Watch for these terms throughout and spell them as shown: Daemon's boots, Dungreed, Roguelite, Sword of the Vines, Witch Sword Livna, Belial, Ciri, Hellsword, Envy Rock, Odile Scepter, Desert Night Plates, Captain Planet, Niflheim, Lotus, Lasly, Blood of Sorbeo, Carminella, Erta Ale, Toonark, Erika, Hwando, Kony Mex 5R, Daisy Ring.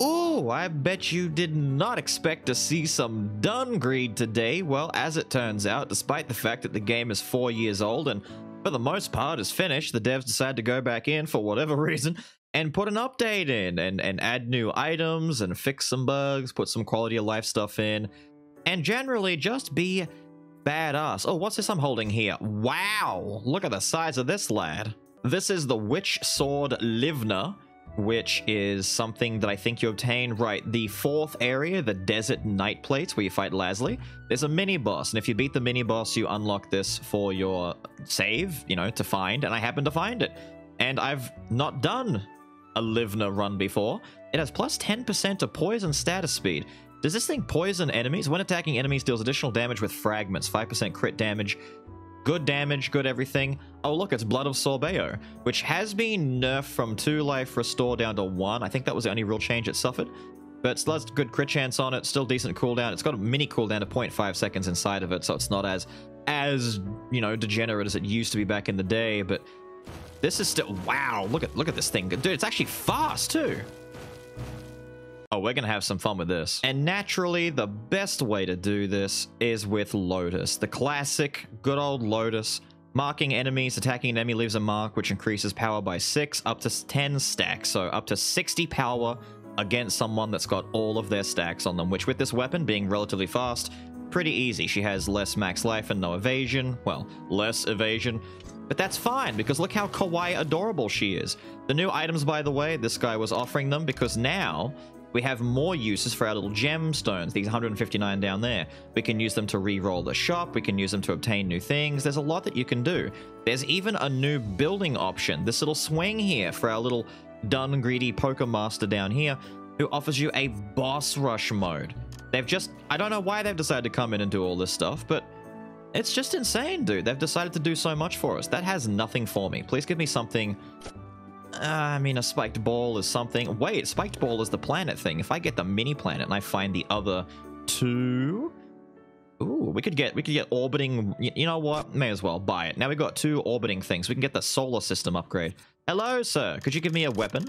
Oh, I bet you did not expect to see some Dungreed today. Well, as it turns out, despite the fact that the game is 4 years old and for the most part is finished, the devs decided to go back in for whatever reason and put an update in and add new items and fix some bugs, put some quality of life stuff in, and generally just be badass. Oh, what's this I'm holding here? Wow, look at the size of this lad. This is the Witch Sword Livna, which is something that I think you obtain, right, the fourth area, the Desert Night Plates, where you fight Lasly. There's a mini-boss, and if you beat the mini-boss, you unlock this for your save, you know, to find, and I happen to find it. And I've not done a Livna run before. It has plus 10% to poison status speed. Does this thing poison enemies? When attacking enemies, deals additional damage with fragments, 5% crit damage. Good damage, good everything. Oh, look, it's Blood of Sorbeo, which has been nerfed from 2 life restore down to 1. I think that was the only real change it suffered. But it still has good crit chance on it, still decent cooldown. It's got a mini cooldown to 0.5 seconds inside of it, so it's not as, you know, degenerate as it used to be back in the day. But this is still... Wow, look at this thing. Dude, it's actually fast, too. Oh, we're gonna have some fun with this. And naturally, the best way to do this is with Lotus. The classic, good old Lotus. Marking enemies, attacking an enemy leaves a mark, which increases power by 6, up to 10 stacks. So up to 60 power against someone that's got all of their stacks on them, which with this weapon being relatively fast, pretty easy. She has less max life and no evasion. Well, less evasion. But that's fine, because look how kawaii adorable she is. The new items, by the way, this guy was offering them, because now... we have more uses for our little gemstones, these 159 down there. We can use them to re-roll the shop. We can use them to obtain new things. There's a lot that you can do. There's even a new building option, this little swing here for our little Dungreedy Poker Master down here, who offers you a boss rush mode. They've just... I don't know why they've decided to come in and do all this stuff, but it's just insane, dude. They've decided to do so much for us. That has nothing for me. Please give me something... I mean, a spiked ball is something. Wait, spiked ball is the planet thing. If I get the mini planet and I find the other 2... Ooh, we could get orbiting... You know what? May as well buy it. Now we've got 2 orbiting things. We can get the solar system upgrade. Hello, sir. Could you give me a weapon?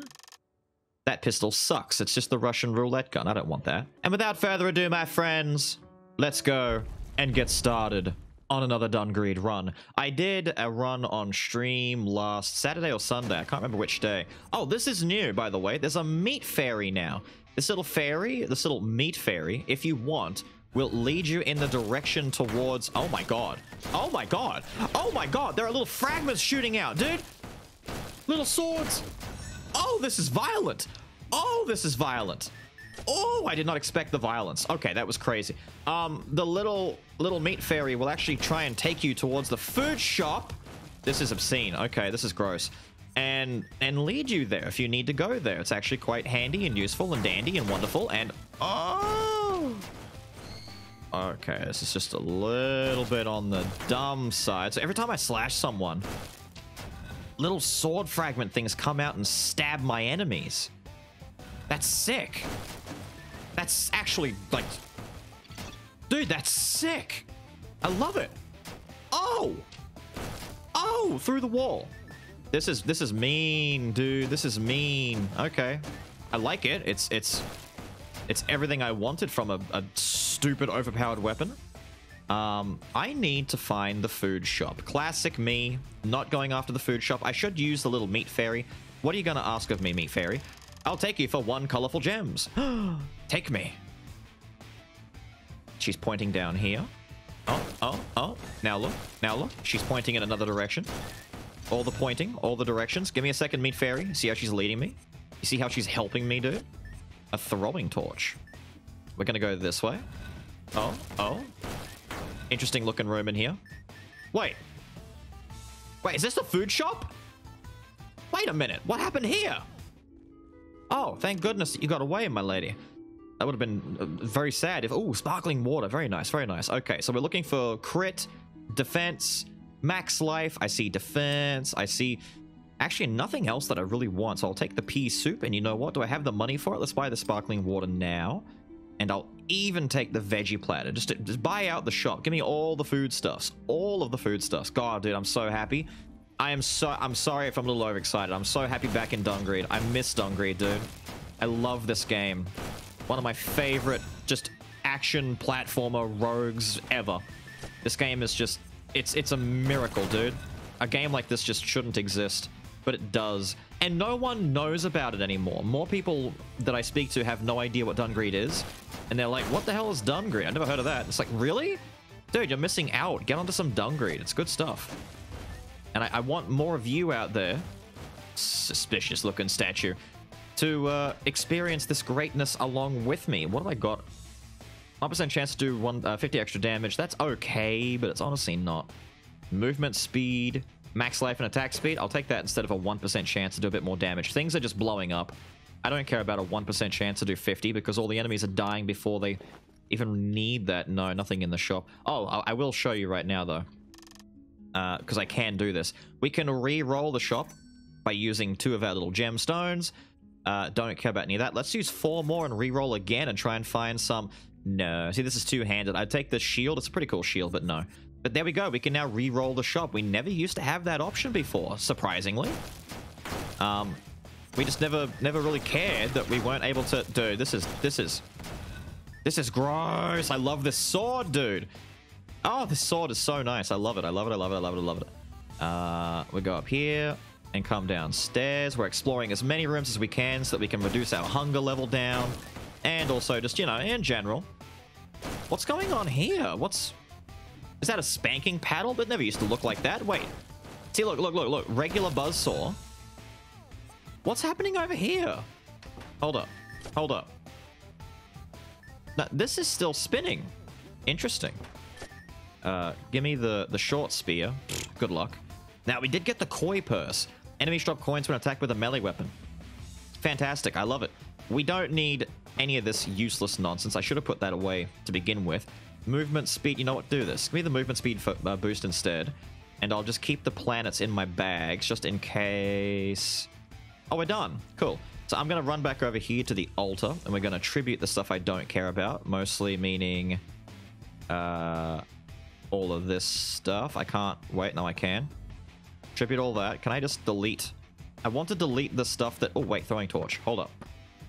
That pistol sucks. It's just the Russian roulette gun. I don't want that. And without further ado, my friends, let's go and get started on another Dungreed run. I did a run on stream last Saturday or Sunday. I can't remember which day. Oh, this is new, by the way. There's a meat fairy now. This little fairy, this little meat fairy, if you want, will lead you in the direction towards... Oh my god. Oh my god. Oh my god. There are little fragments shooting out, dude. Little swords. Oh, this is violent. Oh, this is violent. Oh, I did not expect the violence. Okay, that was crazy. The little meat fairy will actually try and take you towards the food shop. This is obscene. Okay, this is gross. And lead you there if you need to go there. It's actually quite handy and useful and dandy and wonderful and... Oh! Okay, this is just a little bit on the dumb side. So every time I slash someone, little sword fragment things come out and stab my enemies. That's sick. That's actually, like... Dude, that's sick. I love it. Oh! Oh! Through the wall. This is mean, dude. This is mean. Okay. I like it. It's everything I wanted from a stupid, overpowered weapon. I need to find the food shop. Classic me. Not going after the food shop. I should use the little meat fairy. What are you going to ask of me, meat fairy? I'll take you for 1 colorful gems. Take me. She's pointing down here. Oh, oh, oh. Now look. Now look. She's pointing in another direction. All the pointing. All the directions. Give me a second, meat fairy. See how she's leading me? You see how she's helping me, dude? A throwing torch. We're gonna go this way. Oh, oh. Interesting looking room in here. Wait. Wait, is this the food shop? Wait a minute. What happened here? Oh, thank goodness that you got away, my lady. That would have been very sad if... Ooh, sparkling water. Very nice, very nice. Okay, so we're looking for crit, defense, max life. I see defense. I see... Actually, nothing else that I really want. So I'll take the pea soup, and you know what? Do I have the money for it? Let's buy the sparkling water now. And I'll even take the veggie platter. Just buy out the shop. Give me all the foodstuffs. All of the foodstuffs. God, dude, I'm so happy. I'm sorry if I'm a little overexcited. I'm so happy back in Dungreed. I miss Dungreed, dude. I love this game. One of my favorite just action platformer rogues ever. This game is just, it's a miracle, dude. A game like this just shouldn't exist, but it does. And no one knows about it anymore. More people that I speak to have no idea what Dungreed is. And they're like, what the hell is Dungreed? I've never heard of that. It's like, really? Dude, you're missing out. Get onto some Dungreed. It's good stuff. And I want more of you out there, suspicious looking statue, to experience this greatness along with me. What have I got? 1% chance to do 50 extra damage. That's okay, but it's honestly not. Movement speed, max life and attack speed. I'll take that instead of a 1% chance to do a bit more damage. Things are just blowing up. I don't care about a 1% chance to do 50 because all the enemies are dying before they even need that. No, nothing in the shop. Oh, I will show you right now, though, because I can do this. We can re-roll the shop by using 2 of our little gemstones. Don't care about any of that. Let's use 4 more and re-roll again and try and find some. No. See, this is two-handed. I'd take the shield. It's a pretty cool shield, but no. But there we go. We can now re-roll the shop. We never used to have that option before, surprisingly. We just never really cared that we weren't able to... Dude, this is gross. I love this sword, dude. Oh, this sword is so nice. I love it. I love it. I love it. I love it. I love it. We go up here and come downstairs. We're exploring as many rooms as we can so that we can reduce our hunger level down. And also just, you know, in general. What's going on here? What's... Is that a spanking paddle? That never used to look like that. Wait. See, look, look, look, look. Regular buzzsaw. What's happening over here? Hold up. Hold up. Now, this is still spinning. Interesting. Give me the short spear. Good luck. Now, we did get the koi purse. Enemies drop coins when attacked with a melee weapon. Fantastic. I love it. We don't need any of this useless nonsense. I should have put that away to begin with. Movement speed, you know what, do this. Give me the movement speed for, boost instead. And I'll just keep the planets in my bags just in case. Oh, we're done. Cool. So I'm going to run back over here to the altar. And we're going to tribute the stuff I don't care about. Mostly meaning all of this stuff. I can't. Wait, no, I can. Tribute all that. Can I just delete? I want to delete the stuff that... Oh, wait, throwing torch. Hold up.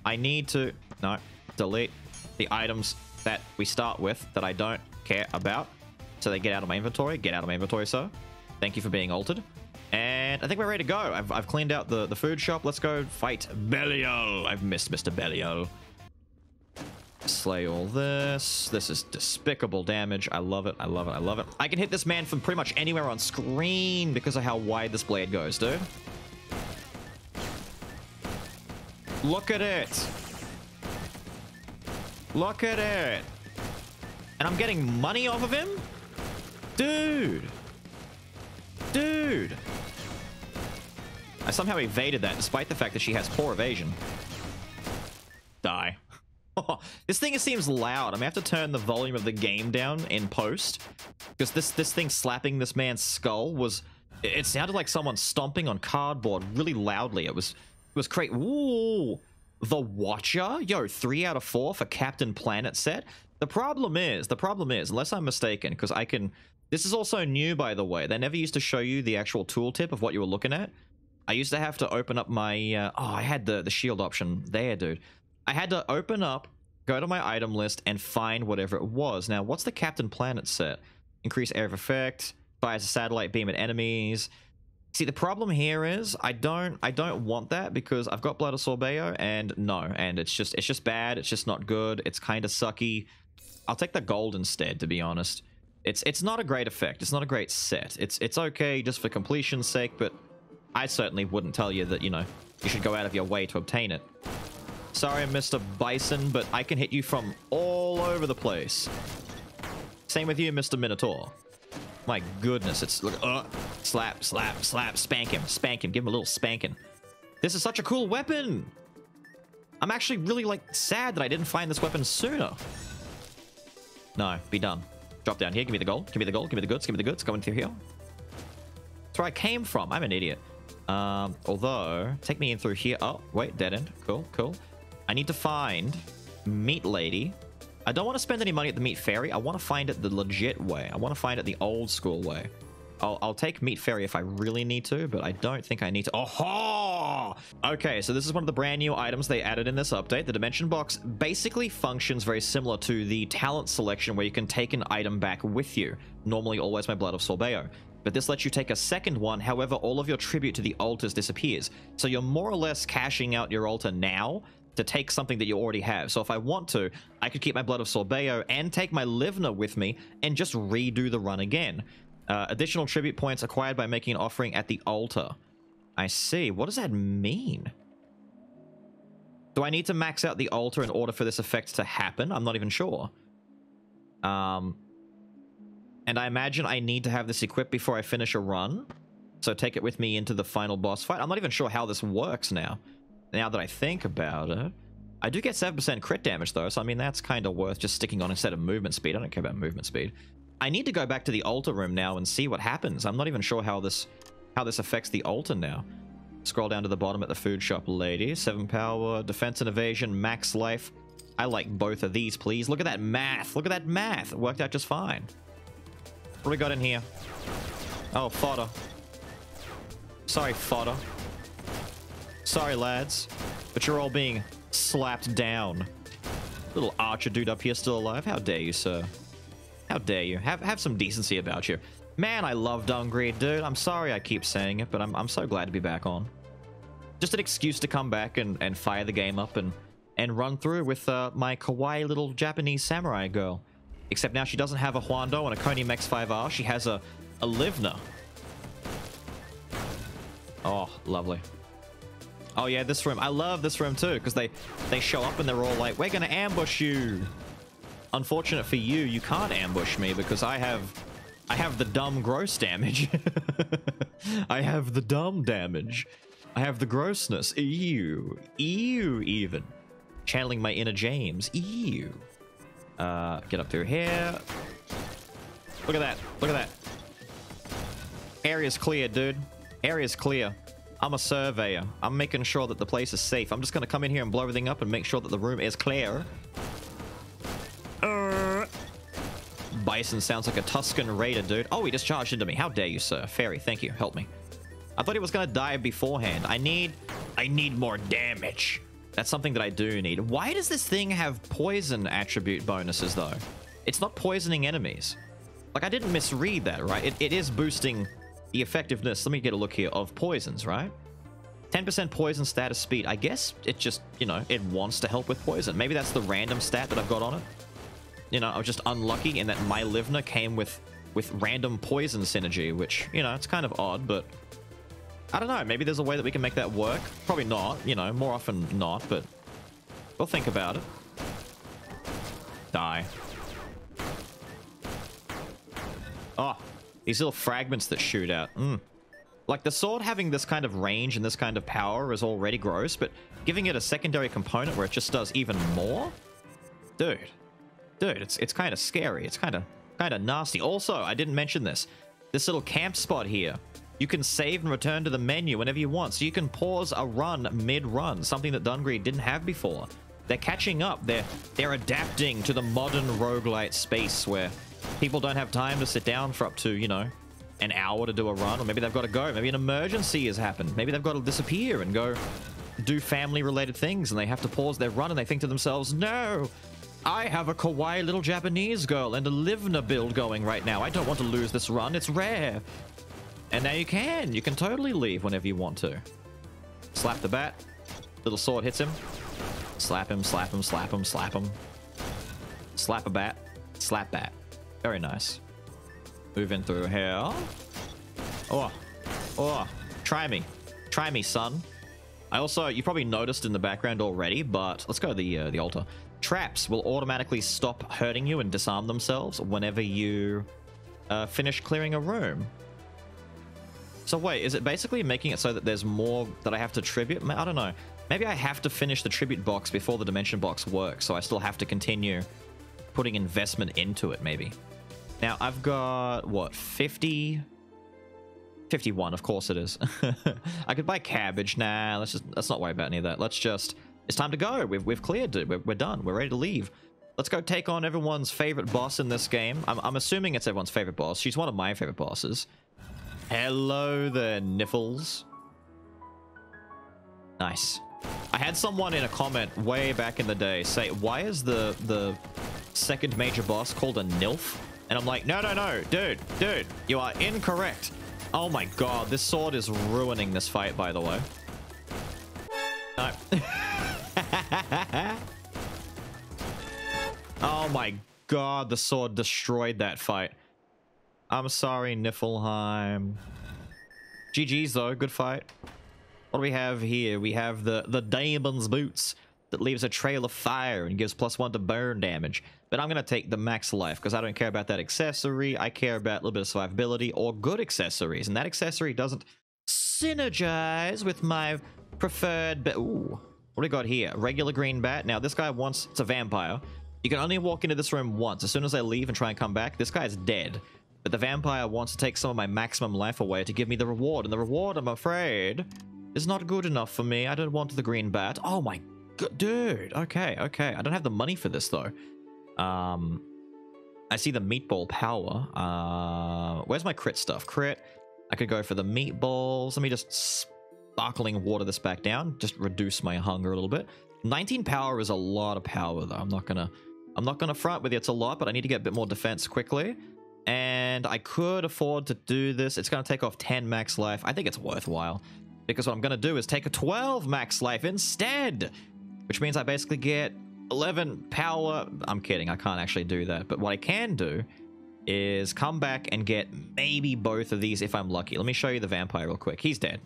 I need to... No. Delete the items... that we start with that I don't care about. So they get out of my inventory. Get out of my inventory, sir. Thank you for being altered. And I think we're ready to go. I've cleaned out the food shop. Let's go fight Belial. I've missed Mr. Belial. Slay all this. This is despicable damage. I love it. I love it. I love it. I can hit this man from pretty much anywhere on screen because of how wide this blade goes, dude. Look at it. Look at it. And I'm getting money off of him? Dude. Dude. I somehow evaded that despite the fact that she has poor evasion. Die. This thing seems loud. I'm going to have to turn the volume of the game down in post. Because this thing slapping this man's skull was... It sounded like someone stomping on cardboard really loudly. It was crazy. Ooh. The Watcher? Yo, 3 out of 4 for Captain Planet set? The problem is, unless I'm mistaken, because I can... This is also new, by the way. They never used to show you the actual tooltip of what you were looking at. I used to have to open up my... Oh, I had the shield option there, dude. I had to open up, go to my item list, and find whatever it was. Now, what's the Captain Planet set? Increase area of effect, fires a satellite beam at enemies... See, the problem here is I don't want that because I've got Blood of Sorbeo and no, and it's just bad. It's just not good. It's kind of sucky. I'll take the gold instead, to be honest. It's not a great effect. It's not a great set. It's okay just for completion's sake, but I certainly wouldn't tell you that, you know, you should go out of your way to obtain it. Sorry, Mr. Bison, but I can hit you from all over the place. Same with you, Mr. Minotaur. My goodness, it's... slap, slap, slap. Spank him. Spank him. Give him a little spanking. This is such a cool weapon. I'm actually really, like, sad that I didn't find this weapon sooner. No, be done. Drop down here. Give me the gold. Give me the gold. Give me the goods. Give me the goods. Going through here. That's where I came from. I'm an idiot. Although, take me in through here. Oh, wait, dead end. Cool, cool. I need to find Meat Lady. I don't want to spend any money at the Meat Fairy. I want to find it the legit way. I want to find it the old school way. I'll take Meat Fairy if I really need to, but I don't think I need to. Oh-ho! Okay, so this is one of the brand new items they added in this update. The Dimension Box basically functions very similar to the talent selection where you can take an item back with you. Normally always my Blood of Sorbeo. But this lets you take a second one, however all of your tribute to the altars disappears. So you're more or less cashing out your altar now to take something that you already have. So if I want to, I could keep my Blood of Sorbeo and take my Livna with me and just redo the run again. Additional tribute points acquired by making an offering at the altar. I see. What does that mean? Do I need to max out the altar in order for this effect to happen? I'm not even sure. And I imagine I need to have this equipped before I finish a run. So take it with me into the final boss fight. I'm not even sure how this works now. Now that I think about it. I do get 7% crit damage though. So I mean, that's kind of worth just sticking on instead of movement speed. I don't care about movement speed. I need to go back to the altar room now and see what happens. I'm not even sure how this affects the altar now. Scroll down to the bottom at the food shop lady. 7 power, defense and evasion, max life. I like both of these, please. Look at that math. Look at that math. It worked out just fine. What do we got in here? Oh, fodder. Sorry, fodder. Sorry, lads. But you're all being slapped down. Little archer dude up here still alive. How dare you, sir? How dare you? Have some decency about you. Man, I love Dungreed, dude. I'm sorry I keep saying it, but I'm so glad to be back on. Just an excuse to come back and fire the game up and run through with my kawaii little Japanese samurai girl. Except now she doesn't have a Hwando and a Kony Mex 5R. She has a Livna. Oh, lovely. Oh, yeah, this room. I love this room, too, because they show up and they're all like, we're going to ambush you. Unfortunate for you, you can't ambush me because I have the dumb gross damage. I have the dumb damage. I have the grossness. Ew. Ew, even. Channeling my inner James. Ew. Get up through here. Look at that. Look at that. Area's clear, dude. Area's clear. I'm a surveyor. I'm making sure that the place is safe. I'm just going to come in here and blow everything up and make sure that the room is clear. Bison sounds like a Tuscan raider, dude. Oh, he just charged into me. How dare you, sir? Fairy, thank you. Help me. I thought he was gonna die beforehand. I need more damage. That's something that I do need. Why does this thing have poison attribute bonuses, though? It's not poisoning enemies. Like, I didn't misread that, right? It is boosting the effectiveness. Let me get a look here of poisons, right? 10% poison status speed. I guess it just, you know, it wants to help with poison. Maybe that's the random stat that I've got on it. You know, I was just unlucky in that my Livna came with random poison synergy, which, you know, it's kind of odd, but I don't know. Maybe there's a way that we can make that work. Probably not, you know, more often not, but we'll think about it. Die. Oh, these little fragments that shoot out. Like, the sword having this kind of range and this kind of power is already gross, but giving it a secondary component where it just does even more? Dude. Dude, it's kind of scary. It's kind of nasty. Also, I didn't mention this. This little camp spot here. You can save and return to the menu whenever you want. So you can pause a run mid-run, something that Dungreed didn't have before. They're catching up. They're adapting to the modern roguelite space where people don't have time to sit down for up to, you know, an hour to do a run. Or maybe they've got to go. Maybe an emergency has happened. Maybe they've got to disappear and go do family-related things. And they have to pause their run and they think to themselves, no! I have a kawaii little Japanese girl and a Livna build going right now. I don't want to lose this run. It's rare. And now you can. You can totally leave whenever you want to. Slap the bat. Little sword hits him. Slap him, slap him, slap him, slap him. Slap a bat. Slap bat. Very nice. Move in through here. Oh. Oh. Try me. Try me, son. I also, you probably noticed in the background already, but let's go to the altar. Traps will automatically stop hurting you and disarm themselves whenever you finish clearing a room. So wait, is it basically making it so that there's more that I have to tribute? I don't know. Maybe I have to finish the tribute box before the dimension box works, so I still have to continue putting investment into it, maybe. Now, I've got, what, 50? 51, of course it is. I could buy cabbage. Nah, let's not worry about any of that. Let's just... It's time to go. We've cleared it. We're done. We're ready to leave. Let's go take on everyone's favorite boss in this game. I'm assuming it's everyone's favorite boss. She's one of my favorite bosses. Hello there, Niffles. Nice. I had someone in a comment way back in the day say, why is the second major boss called a Nilf? And I'm like, no, dude, you are incorrect. Oh my god, this sword is ruining this fight, by the way. No. Oh my god, the sword destroyed that fight. I'm sorry, Niflheim. GG's though, good fight. What do we have here? We have the Daemon's boots that leaves a trail of fire and gives +1 to burn damage. But I'm going to take the max life because I don't care about that accessory. I care about a little bit of survivability or good accessories. And that accessory doesn't synergize with my preferred... Ooh. What do we got here? Regular green bat. Now, this guy wants... It's a vampire. You can only walk into this room once. As soon as I leave and try and come back, this guy's dead. But the vampire wants to take some of my maximum life away to give me the reward. And the reward, I'm afraid, is not good enough for me. I don't want the green bat. Oh, my God. Dude. Okay, okay. I don't have the money for this, though. I see the meatball power. Where's my crit stuff? Crit. I could go for the meatballs. Let me just sparkling water this back down. Just reduce my hunger a little bit. 19 power is a lot of power, though. I'm not gonna front with you. It's a lot, but I need to get a bit more defense quickly. And I could afford to do this. It's gonna take off 10 max life. I think it's worthwhile. Because what I'm gonna do is take a 12 max life instead. Which means I basically get 11 power. I'm kidding, I can't actually do that. But what I can do is come back and get maybe both of these if I'm lucky. Let me show you the vampire real quick. He's dead.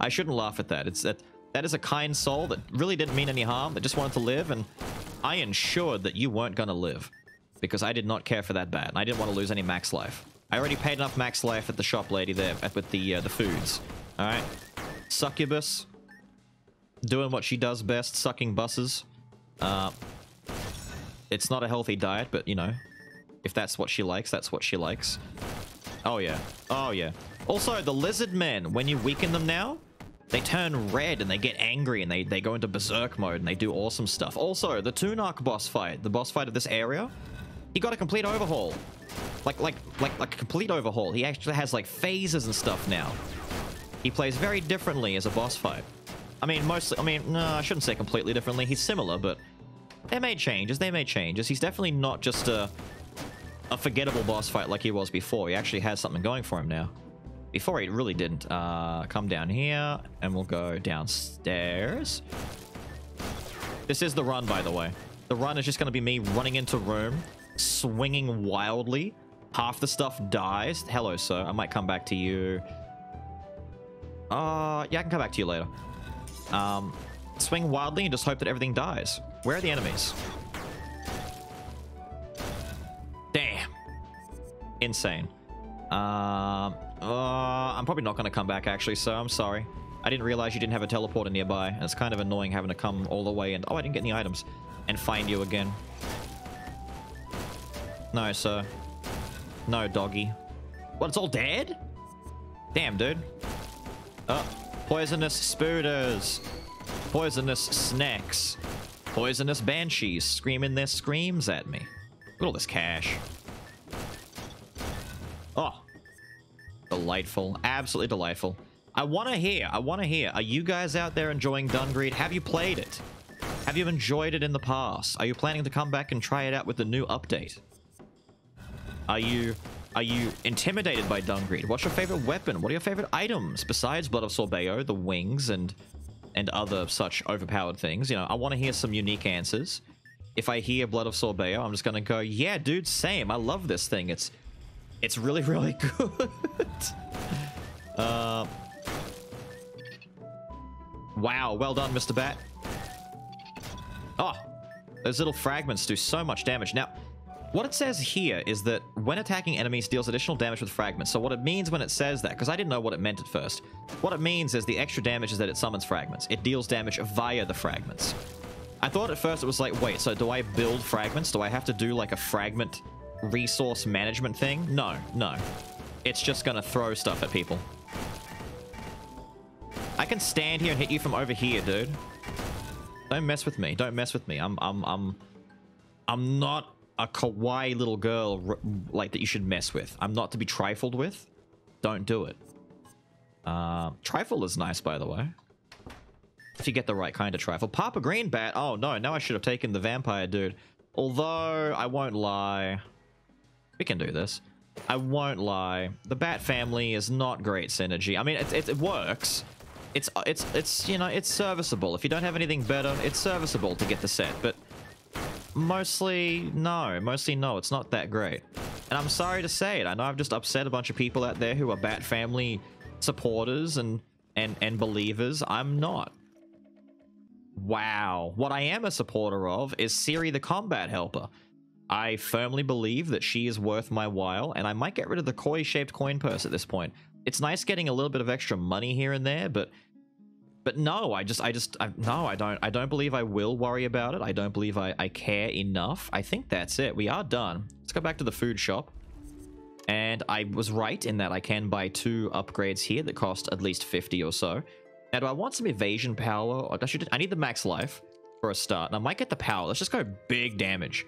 I shouldn't laugh at that. It's that is a kind soul that really didn't mean any harm, that just wanted to live, and I ensured that you weren't gonna live because I did not care for that bat and I didn't want to lose any max life. I already paid enough max life at the shop lady there with the foods. All right, succubus doing what she does best, sucking buses. It's not a healthy diet, but you know, if that's what she likes, that's what she likes. Oh yeah, oh yeah. Also, the lizard men, when you weaken them now, they turn red and they get angry and they go into berserk mode and they do awesome stuff. Also, the Toonark boss fight, the boss fight of this area, he got a complete overhaul. Like a complete overhaul. He actually has like phases and stuff now. He plays very differently as a boss fight. I mean, mostly, I mean, no, I shouldn't say completely differently. He's similar, but they made changes. He's definitely not just a forgettable boss fight like he was before. He actually has something going for him now. Before, he really didn't. Come down here, and we'll go downstairs. This is the run, by the way. The run is just going to be me running into room, swinging wildly. Half the stuff dies. Hello, sir. I might come back to you. Yeah, I can come back to you later. Swing wildly and just hope that everything dies. Where are the enemies? Damn. Insane. I'm probably not going to come back, actually, so I'm sorry. I didn't realize you didn't have a teleporter nearby. It's kind of annoying having to come all the way and... Oh, I didn't get any items. And find you again. No, sir. No, doggy. What, it's all dead? Damn, dude. Oh. Poisonous spooters, poisonous snacks, poisonous banshees screaming their screams at me. Look at all this cash. Oh, delightful. Absolutely delightful. I want to hear. Are you guys out there enjoying Dungreed? Have you played it? Have you enjoyed it in the past? Are you planning to come back and try it out with the new update? Are you intimidated by Dungreed? What's your favorite weapon? What are your favorite items besides Blood of Sorbeo, the wings, and other such overpowered things? You know, I want to hear some unique answers. If I hear Blood of Sorbeo, I'm just gonna go, yeah, dude, same. I love this thing. It's really, really good. Wow, well done, Mr. Bat. Oh, those little fragments do so much damage now. What it says here is that when attacking enemies deals additional damage with fragments. So what it means when it says that, because I didn't know what it meant at first. What it means is the extra damage is that it summons fragments. It deals damage via the fragments. I thought at first it was like, wait, so do I build fragments? Do I have to do like a fragment resource management thing? No. It's just going to throw stuff at people. I can stand here and hit you from over here, dude. Don't mess with me. I'm not... a kawaii little girl like that you should mess with. I'm not to be trifled with. don't do it. Trifle is nice, by the way. If you get the right kind of trifle. Papa Green Bat. Oh, no. Now I should have taken the vampire dude. Although, I won't lie. We can do this. I won't lie. The Bat family is not great synergy. I mean, it works. It's you know, it's serviceable. If you don't have anything better, it's serviceable to get the set. But mostly, no. Mostly, no. It's not that great. And I'm sorry to say it. I know I've just upset a bunch of people out there who are Bat family supporters and believers. I'm not. Wow. What I am a supporter of is Ciri the Combat Helper. I firmly believe that she is worth my while, and I might get rid of the koi-shaped coin purse at this point. It's nice getting a little bit of extra money here and there, but no, I don't believe I will worry about it. I don't believe I care enough. I think that's it. We are done. Let's go back to the food shop. And I was right in that I can buy 2 upgrades here that cost at least 50 or so. Now, do I want some evasion power? Or I need the max life for a start. And I might get the power. Let's just go big damage.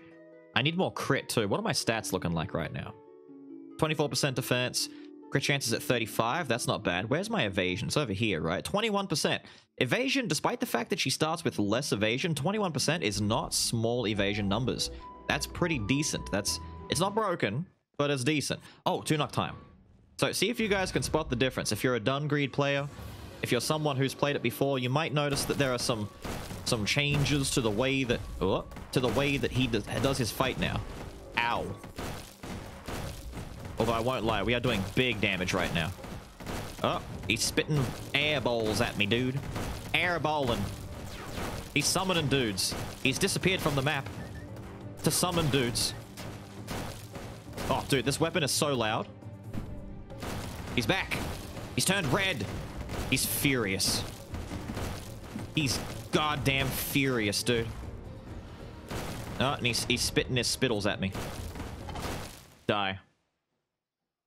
I need more crit too. What are my stats looking like right now? 24% defense. Crit chances at 35. That's not bad. Where's my evasion? It's over here, right? 21%. Evasion, despite the fact that she starts with less evasion, 21% is not small evasion numbers. That's pretty decent. It's not broken, but it's decent. Oh, Toonark time. So see if you guys can spot the difference. If you're a Dungreed player, if you're someone who's played it before, you might notice that there are some changes to the way that he does his fight now. Ow. Although I won't lie, we are doing big damage right now. Oh, he's spitting air balls at me, dude. Air balling. He's summoning dudes. He's disappeared from the map to summon dudes. Oh, dude, this weapon is so loud. He's back. He's turned red. He's furious. He's goddamn furious, dude. Oh, and he's spitting his spittles at me. Die.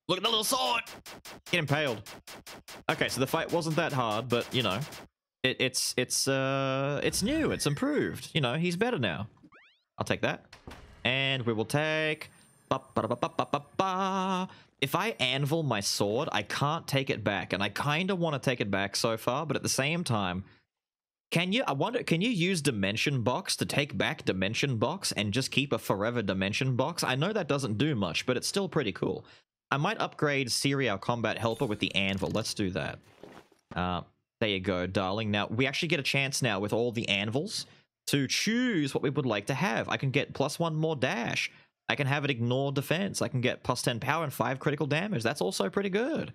Look at the little sword! Get impaled. Okay, so the fight wasn't that hard, but, you know, it's new. It's improved. You know, he's better now. I'll take that. And we will take... If I anvil my sword, I can't take it back, and I kind of want to take it back so far, but at the same time, I wonder, can you use Dimension Box to take back Dimension Box and just keep a forever Dimension Box? I know that doesn't do much, but it's still pretty cool. I might upgrade Ciri, our combat helper, with the anvil. Let's do that. There you go, darling. Now, we actually get a chance now with all the anvils to choose what we would like to have. I can get +1 more dash. I can have it ignore defense. I can get +10 power and 5 critical damage. That's also pretty good.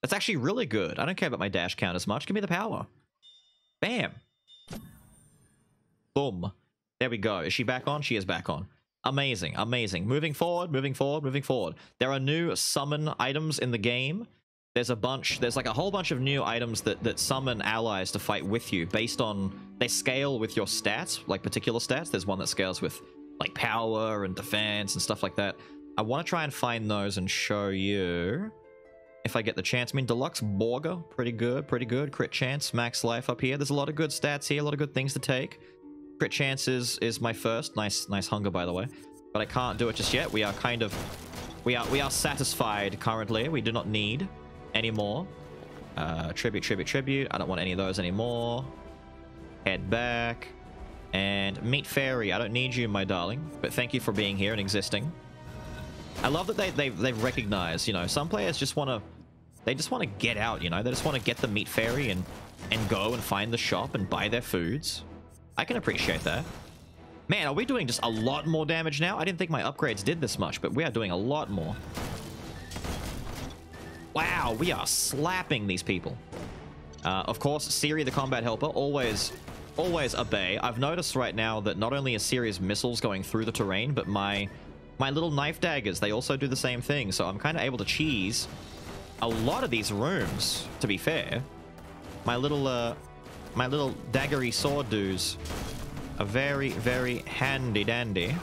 That's actually really good. I don't care about my dash count as much. Give me the power. Bam. Boom. There we go. Is she back on? She is back on. Amazing. Amazing. Moving forward, moving forward, moving forward. There are new summon items in the game. There's a bunch. There's like a whole bunch of new items that summon allies to fight with you based on... They scale with your stats, like particular stats. There's one that scales with... like power and defense and stuff like that. I want to try and find those and show you if I get the chance. I mean, Deluxe Borger, pretty good, pretty good. Crit chance, max life up here. There's a lot of good stats here, a lot of good things to take. Crit chance is my first. Nice hunger, by the way. But I can't do it just yet. We are kind of... We are satisfied currently. We do not need any more. Tribute. I don't want any of those anymore. Head back. And Meat Fairy, I don't need you, my darling, but thank you for being here and existing. I love that they recognize, you know, some players just want to... They just want to get out, you know? They just want to get the Meat Fairy and go and find the shop and buy their foods. I can appreciate that. Man, are we doing just a lot more damage now? I didn't think my upgrades did this much, but we are doing a lot more. Wow, we are slapping these people. Of course, Ciri, the combat helper, always obey. I've noticed right now that not only is Ciri's missiles going through the terrain, but my little knife daggers, they also do the same thing. So I'm kind of able to cheese a lot of these rooms, to be fair. My little daggery sword dudes are very, very handy dandy.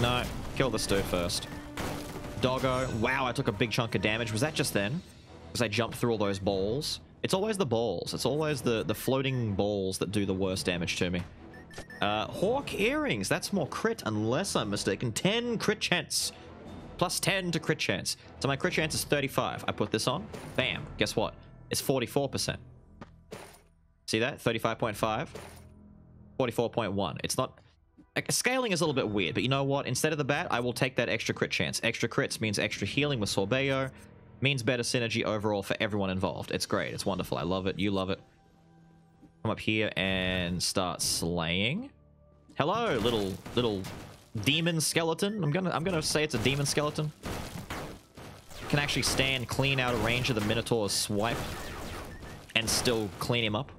No, kill this dude first. Doggo. Wow, I took a big chunk of damage. Was that just then? Because I jumped through all those balls. It's always the balls. It's always the floating balls that do the worst damage to me. Hawk earrings. That's more crit, unless I'm mistaken. 10 crit chance. Plus 10 to crit chance. So my crit chance is 35. I put this on. Bam. Guess what? It's 44%. See that? 35.5. 44.1. It's not... Scaling is a little bit weird, but you know what? Instead of the bat, I will take that extra crit chance. Extra crits means extra healing with Sorbeo. Means better synergy overall for everyone involved. It's great. It's wonderful. I love it. You love it. Come up here and start slaying. Hello, little demon skeleton. I'm gonna say it's a demon skeleton. Can actually stand clean out of range of the Minotaur's swipe and still clean him up.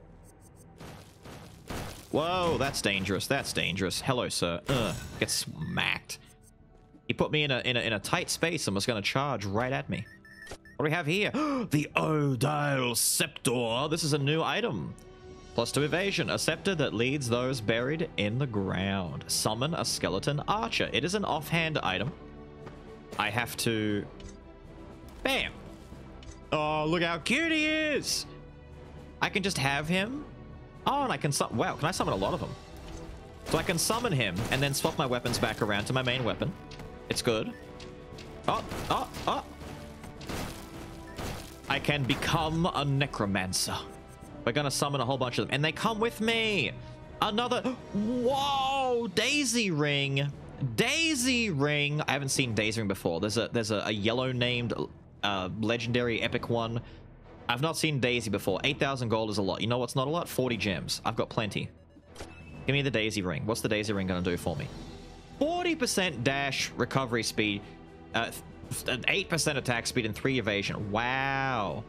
Whoa, that's dangerous. That's dangerous. Hello, sir. Ugh, get smacked. He put me in a tight space and was gonna charge right at me. What do we have here? The Odile Scepter. This is a new item. Plus 2 evasion, a scepter that leads those buried in the ground. Summon a skeleton archer. It is an offhand item. I have to... Bam! Oh, look how cute he is! I can just have him. Oh, and I can... Wow, can I summon a lot of them? So I can summon him and then swap my weapons back around to my main weapon. It's good. Oh, oh, oh! I can become a necromancer. We're gonna summon a whole bunch of them. And they come with me! Another... Whoa! Daisy Ring! Daisy Ring! I haven't seen Daisy Ring before. There's a yellow-named legendary epic one. I've not seen Daisy before. 8,000 gold is a lot. You know what's not a lot? 40 gems. I've got plenty. Give me the Daisy Ring. What's the Daisy Ring gonna do for me? 40% dash recovery speed, 8% attack speed, and 3 evasion. Wow!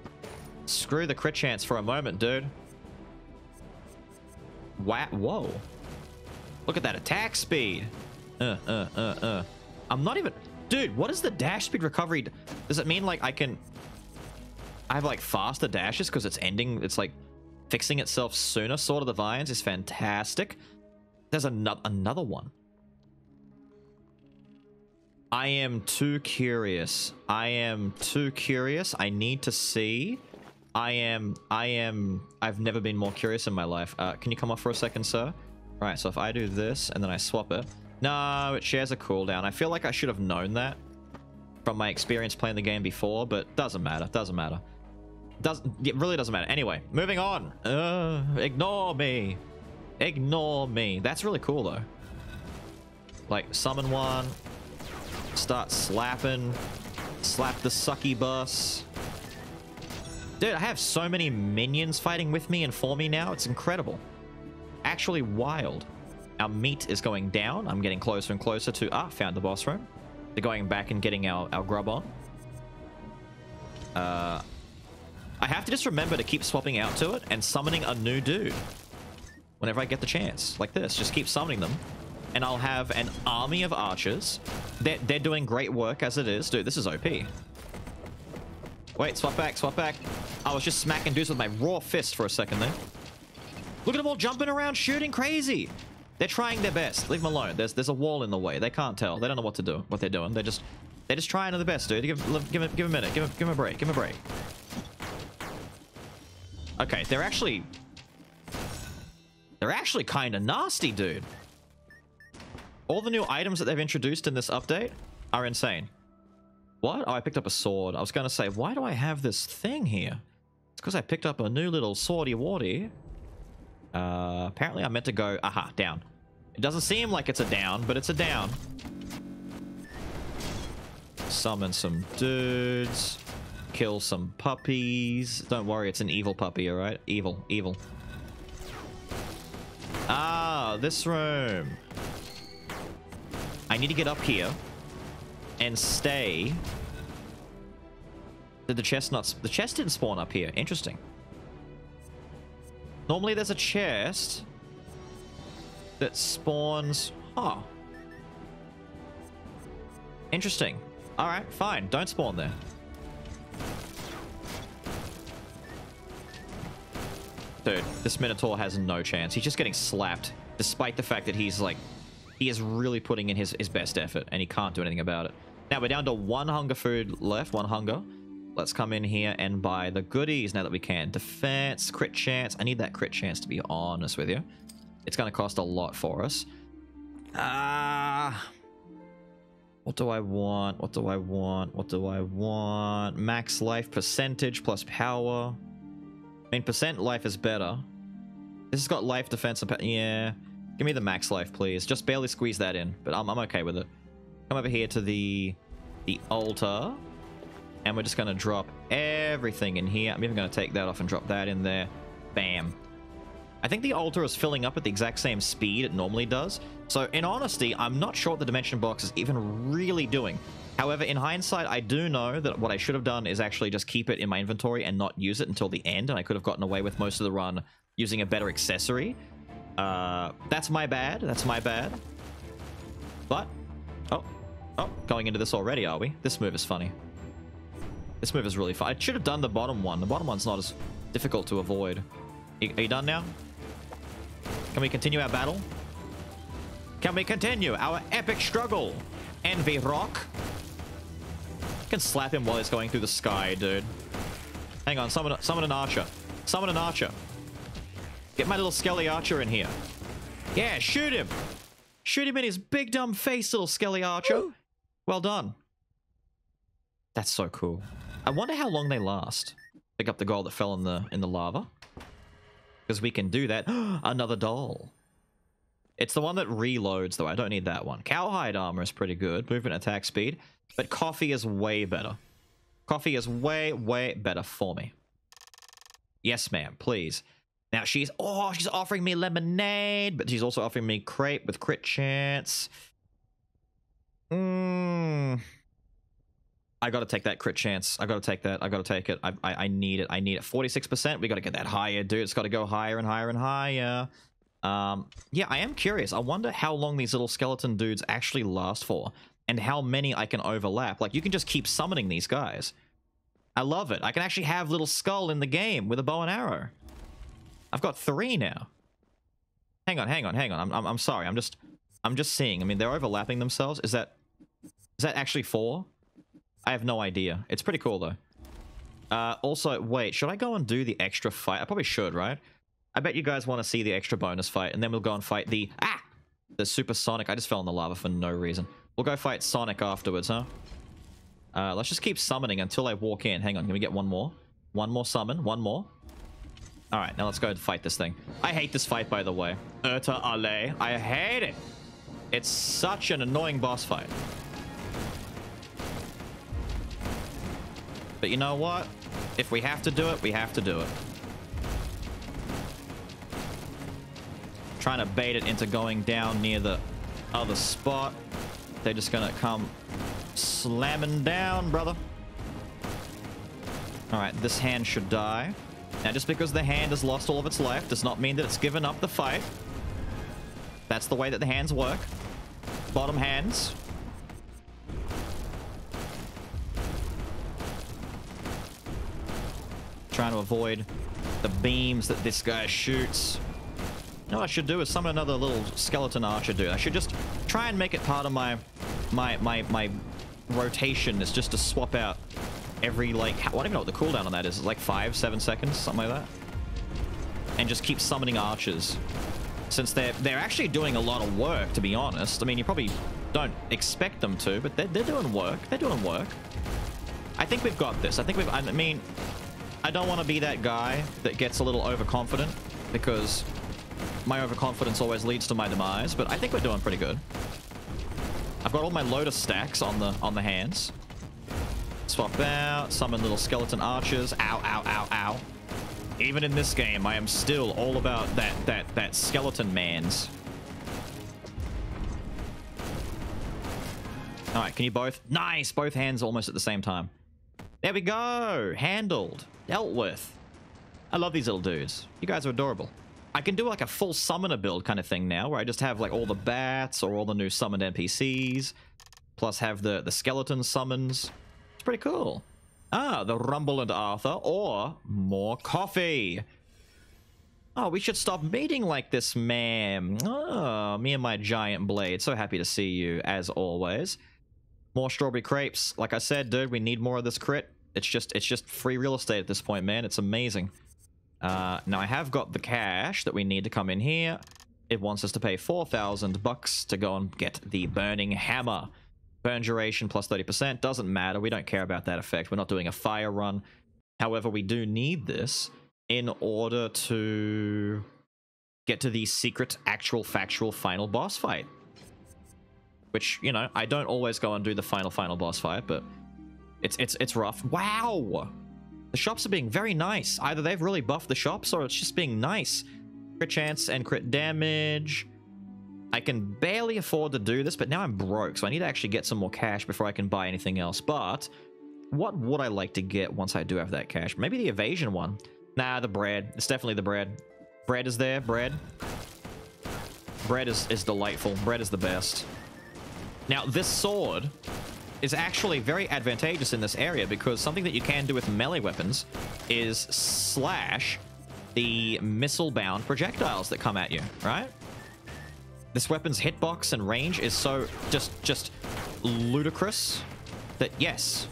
Screw the crit chance for a moment, dude. Wow. Whoa. Look at that attack speed. I'm not even... Dude, what is the dash speed recovery? Does it mean, like, I can... I have, like, faster dashes because it's ending... It's, like, fixing itself sooner. Sword of the Vines is fantastic. There's another one. I am too curious. I am too curious. I need to see... I've never been more curious in my life. Can you come off for a second, sir? Right, so if I do this and then I swap it... No, it shares a cooldown. I feel like I should have known that from my experience playing the game before, but doesn't matter. Doesn't matter. It really doesn't matter. Anyway, moving on. Ignore me. Ignore me. That's really cool, though. Like, summon one. Start slapping. Slap the sucky bus. Dude, I have so many minions fighting with me and for me now. It's incredible. Actually wild. Our meat is going down. I'm getting closer and closer to... Ah, found the boss room. They're going back and getting our grub on. I have to just remember to keep swapping out to it and summoning a new dude. Whenever I get the chance. Like this. Just keep summoning them. And I'll have an army of archers. They're doing great work as it is. Dude, this is OP. Wait, swap back, swap back. I was just smacking dudes with my raw fist for a second there. Look at them all jumping around, shooting crazy. They're trying their best. Leave them alone. There's a wall in the way. They can't tell. They don't know what to do, what they're doing. They're just trying their best, dude. Give a minute. Give a break. Give a break. Okay, they're actually kind of nasty, dude. All the new items that they've introduced in this update are insane. What? Oh, I picked up a sword. I was going to say, why do I have this thing here? It's because I picked up a new little swordy-wardy. Apparently I meant to go... Aha, down. It doesn't seem like it's a down, but it's a down. Summon some dudes. Kill some puppies. Don't worry, it's an evil puppy, alright? Evil, evil. Ah, this room. I need to get up here. And stay. Did the chest not... The chest didn't spawn up here. Interesting. Normally there's a chest that spawns... Oh. Interesting. Alright, fine. Don't spawn there. Dude, this Minotaur has no chance. He's just getting slapped. Despite the fact that he's like... He is really putting in his best effort, and he can't do anything about it. Now, we're down to 1 hunger food left, 1 hunger. Let's come in here and buy the goodies now that we can. Defense, crit chance. I need that crit chance, to be honest with you. It's going to cost a lot for us. What do I want? What do I want? What do I want? Max life percentage plus power. I mean, percent life is better. This has got life, defense, and yeah. Give me the max life, please. Just barely squeeze that in, but I'm okay with it. Come over here to the altar, and we're just going to drop everything in here. I'm even going to take that off and drop that in there. Bam. I think the altar is filling up at the exact same speed it normally does. So, in honesty, I'm not sure what the dimension box is even really doing. However, in hindsight, I do know that what I should have done is actually just keep it in my inventory and not use it until the end, and I could have gotten away with most of the run using a better accessory. That's my bad. That's my bad. But, oh, going into this already, are we? This move is funny. This move is really fun. I should have done the bottom one. The bottom one's not as difficult to avoid. Are you done now? Can we continue our battle? Can we continue our epic struggle? Envy Rock. I can slap him while he's going through the sky, dude. Hang on, summon an archer. Summon an archer. Get my little skelly archer in here. Yeah, shoot him. Shoot him in his big dumb face, little skelly archer. Ooh. Well done. That's so cool. I wonder how long they last. Pick up the gold that fell in the lava. Because we can do that. Another doll. It's the one that reloads, though. I don't need that one. Cowhide armor is pretty good. Movement, attack, speed. But coffee is way better. Coffee is way, way better for me. Yes, ma'am. Please. Now, she's offering me lemonade, but she's also offering me crepe with crit chance. I gotta take that crit chance. I gotta take that. I gotta take it. I need it. I need it. 46%. We gotta get that higher, dude. It's gotta go higher and higher and higher. Yeah, I am curious. I wonder how long these little skeleton dudes actually last for, and how many I can overlap. Like, you can just keep summoning these guys. I love it. I can actually have little skull in the game with a bow and arrow. I've got 3 now. Hang on. I'm sorry. I'm just seeing. I mean, they're overlapping themselves. Is that actually 4? I have no idea. It's pretty cool, though. Also, wait, should I go and do the extra fight? I probably should, right? I bet you guys want to see the extra bonus fight, and then we'll go and fight the... Ah! The Super Sonic. I just fell in the lava for no reason. We'll go fight Sonic afterwards, huh? Let's just keep summoning until I walk in. Hang on, can we get one more? One more summon. One more. Alright, now let's go and fight this thing. I hate this fight, by the way. Erta Ale. I hate it! It's such an annoying boss fight. But you know what? If we have to do it, we have to do it. Trying to bait it into going down near the other spot. They're just gonna come slamming down, brother. Alright, this hand should die. Now, just because the hand has lost all of its life does not mean that it's given up the fight. That's the way that the hands work. Bottom hands. Trying to avoid the beams that this guy shoots. You know what I should do is summon another little skeleton archer dude. I should just try and make it part of my rotation is just to swap out every, like, I don't even know what the cooldown on that is. It's like 5-7 seconds, something like that. And just keep summoning archers. Since they're actually doing a lot of work, to be honest. I mean, you probably don't expect them to, but they're doing work. They're doing work. I think we've got this. I mean... I don't want to be that guy that gets a little overconfident, because my overconfidence always leads to my demise, but I think we're doing pretty good. I've got all my Lotus stacks on the hands. Swap out, summon little skeleton archers. Ow, ow, ow, ow. Even in this game, I am still all about that skeleton man's. Alright, can you both? Nice! Both hands almost at the same time. There we go! Handled. Dealt with. I love these little dudes. You guys are adorable. I can do like a full summoner build kind of thing now, where I just have like all the bats or all the new summoned NPCs, plus have the skeleton summons. It's pretty cool. Ah, the Rumble and Arthur, or more coffee. Oh, we should stop meeting like this, ma'am. Oh, me and my giant blade. So happy to see you, as always. More strawberry crepes. Like I said, dude, we need more of this crit. It's just free real estate at this point, man. It's amazing. Now, I have got the cash that we need to come in here. It wants us to pay $4,000 to go and get the Burning Hammer. Burn duration plus 30%. Doesn't matter. We don't care about that effect. We're not doing a fire run. However, we do need this in order to get to the secret, actual, factual final boss fight. Which, you know, I don't always go and do the final boss fight, but it's rough. Wow! The shops are being very nice. Either they've really buffed the shops or it's just being nice. Crit chance and crit damage. I can barely afford to do this, but now I'm broke, so I need to actually get some more cash before I can buy anything else. But what would I like to get once I do have that cash? Maybe the evasion one. Nah, the bread. It's definitely the bread. Bread is there. Bread. Bread is delightful. Bread is the best. Now, this sword is actually very advantageous in this area because something that you can do with melee weapons is slash the missile-bound projectiles that come at you, right? This weapon's hitbox and range is so just ludicrous that, yes,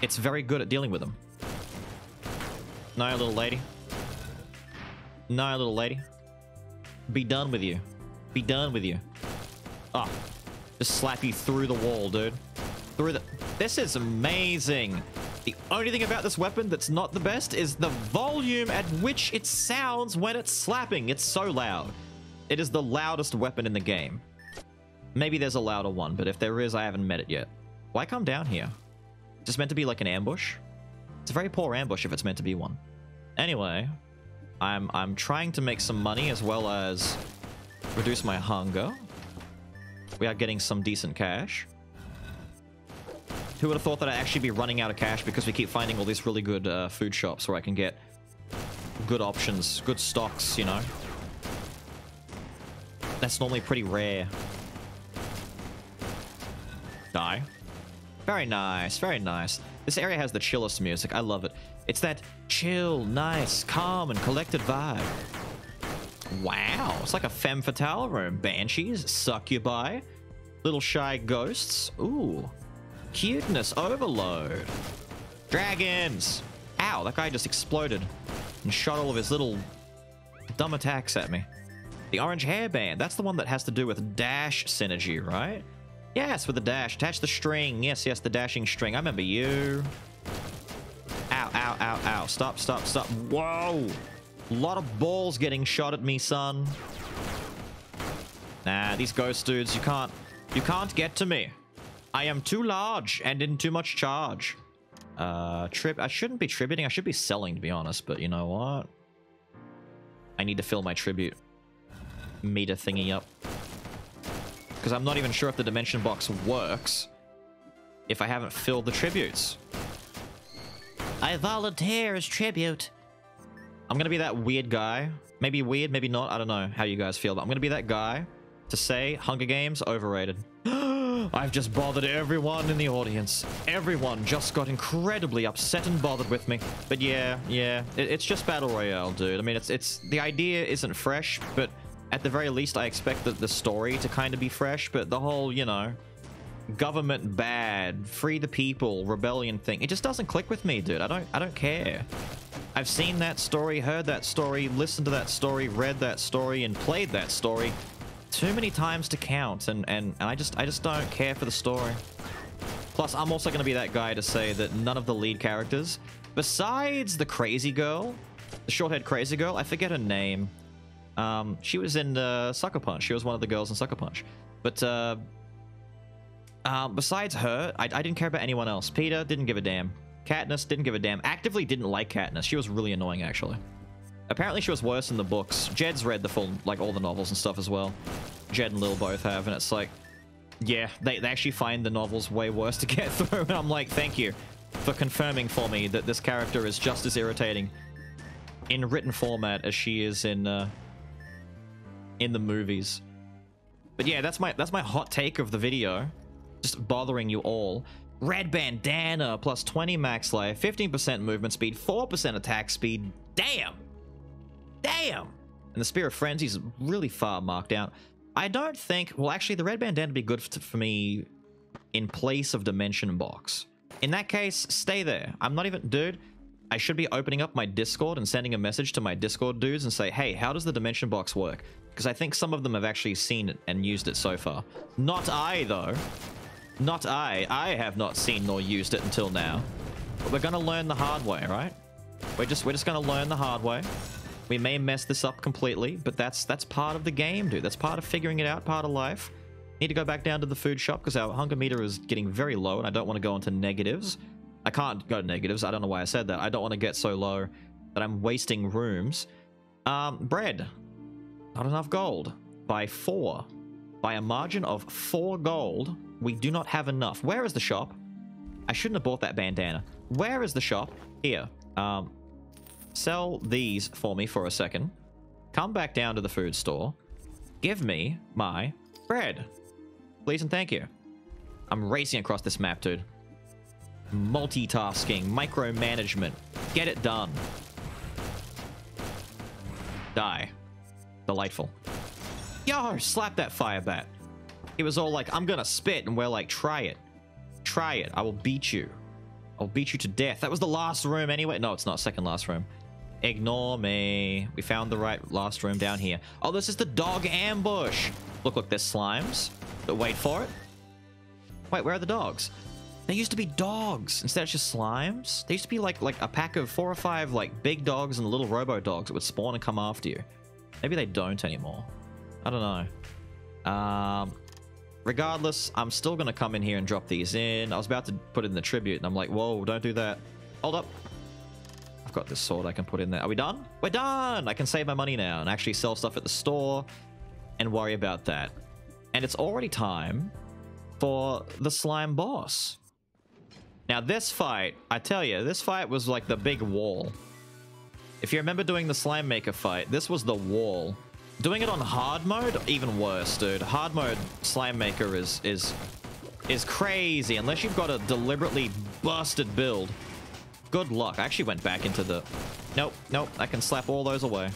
it's very good at dealing with them. No, little lady. No, little lady. Be done with you. Be done with you. Oh, just slap you through the wall, dude. Through the... This is amazing. The only thing about this weapon that's not the best is the volume at which it sounds when it's slapping. It's so loud. It is the loudest weapon in the game. Maybe there's a louder one, but if there is, I haven't met it yet. Why come down here? Is this meant to be like an ambush? It's a very poor ambush if it's meant to be one. Anyway, I'm trying to make some money as well as reduce my hunger. We are getting some decent cash. Who would have thought that I'd actually be running out of cash because we keep finding all these really good food shops where I can get good options, good stocks, you know? That's normally pretty rare. Die. Very nice, very nice. This area has the chillest music. I love it. It's that chill, nice, calm, and collected vibe. Wow, it's like a femme fatale room. Banshees, succubi, little shy ghosts. Ooh, cuteness overload. Dragons. Ow, that guy just exploded and shot all of his little dumb attacks at me. The orange hairband, that's the one that has to do with dash synergy, right? Yes, with the dash. Attach the string. Yes, yes, the dashing string. I remember you. Ow, ow, ow, ow. Stop, stop, stop. Whoa! A lot of balls getting shot at me, son. Nah, these ghost dudes, you can't get to me. I am too large and in too much charge. I shouldn't be tributing. I should be selling, to be honest, but you know what? I need to fill my tribute meter thingy up because I'm not even sure if the dimension box works if I haven't filled the tributes. I volunteer as tribute. I'm gonna be that weird guy, maybe weird, maybe not, I don't know how you guys feel, but I'm gonna be that guy to say Hunger Games overrated. I've just bothered everyone in the audience. Everyone just got incredibly upset and bothered with me. But yeah, it's just battle royale, dude. I mean, it's the idea isn't fresh, but at the very least, I expect the story to kind of be fresh, but the whole, you know, government bad, free the people, rebellion thing, it just doesn't click with me, dude. I don't care. I've seen that story, heard that story, listened to that story, read that story, and played that story too many times to count, and I just don't care for the story. Plus, I'm also going to be that guy to say that none of the lead characters, besides the crazy girl, the short-haired crazy girl, I forget her name. She was in Sucker Punch. She was one of the girls in Sucker Punch. But besides her, I didn't care about anyone else. Peter didn't give a damn. Katniss didn't give a damn. Actively didn't like Katniss. She was really annoying, actually. Apparently, she was worse in the books. Jed's read the full, like, all the novels and stuff as well. Jed and Lil both have, and it's like, yeah, they actually find the novels way worse to get through. And I'm like, thank you for confirming for me that this character is just as irritating in written format as she is in the movies. But yeah, that's my hot take of the video. Just bothering you all. Red bandana, plus 20 max life, 15% movement speed, 4% attack speed. Damn! Damn! And the Spear of Frenzy's really far marked out. I don't think... Well, actually, the red bandana would be good for me in place of Dimension Box. In that case, stay there. I'm not even... Dude, I should be opening up my Discord and sending a message to my Discord dudes and say, hey, how does the Dimension Box work? Because I think some of them have actually seen it and used it so far. Not I, though. Not I. I have not seen nor used it until now. But we're gonna learn the hard way, right? We're just gonna learn the hard way. We may mess this up completely, but that's part of the game, dude. That's part of figuring it out, part of life. Need to go back down to the food shop because our hunger meter is getting very low and I don't want to go into negatives. I can't go to negatives. I don't know why I said that. I don't want to get so low that I'm wasting rooms. Bread. Not enough gold. By 4. By a margin of 4 gold, we do not have enough. Where is the shop? I shouldn't have bought that bandana. Where is the shop? Here. Sell these for me for a second. Come back down to the food store. Give me my bread. Please and thank you. I'm racing across this map, dude. Multitasking. Micromanagement. Get it done. Die. Delightful. Yo, slap that fire bat. It was all like, I'm gonna spit, and we're like, try it. Try it. I will beat you. I'll beat you to death. That was the last room anyway. No, it's not. Second last room. Ignore me. We found the right last room down here. Oh, this is the dog ambush. Look, look, there's slimes. But wait for it. Wait, where are the dogs? They used to be dogs. Instead, it's just slimes. They used to be like a pack of 4 or 5 like big dogs and little robo dogs that would spawn and come after you. Maybe they don't anymore. I don't know. Regardless, I'm still going to come in here and drop these in. I was about to put in the tribute, and I'm like, whoa, don't do that. Hold up. I've got this sword I can put in there. Are we done? We're done! I can save my money now and actually sell stuff at the store and worry about that. And it's already time for the slime boss. Now, this fight, I tell you, this fight was like the big wall. If you remember doing the slime maker fight, this was the wall. Doing it on hard mode, even worse, dude. Hard mode slime maker is crazy. Unless you've got a deliberately busted build. Good luck. I actually went back into the... Nope, nope. I can slap all those away.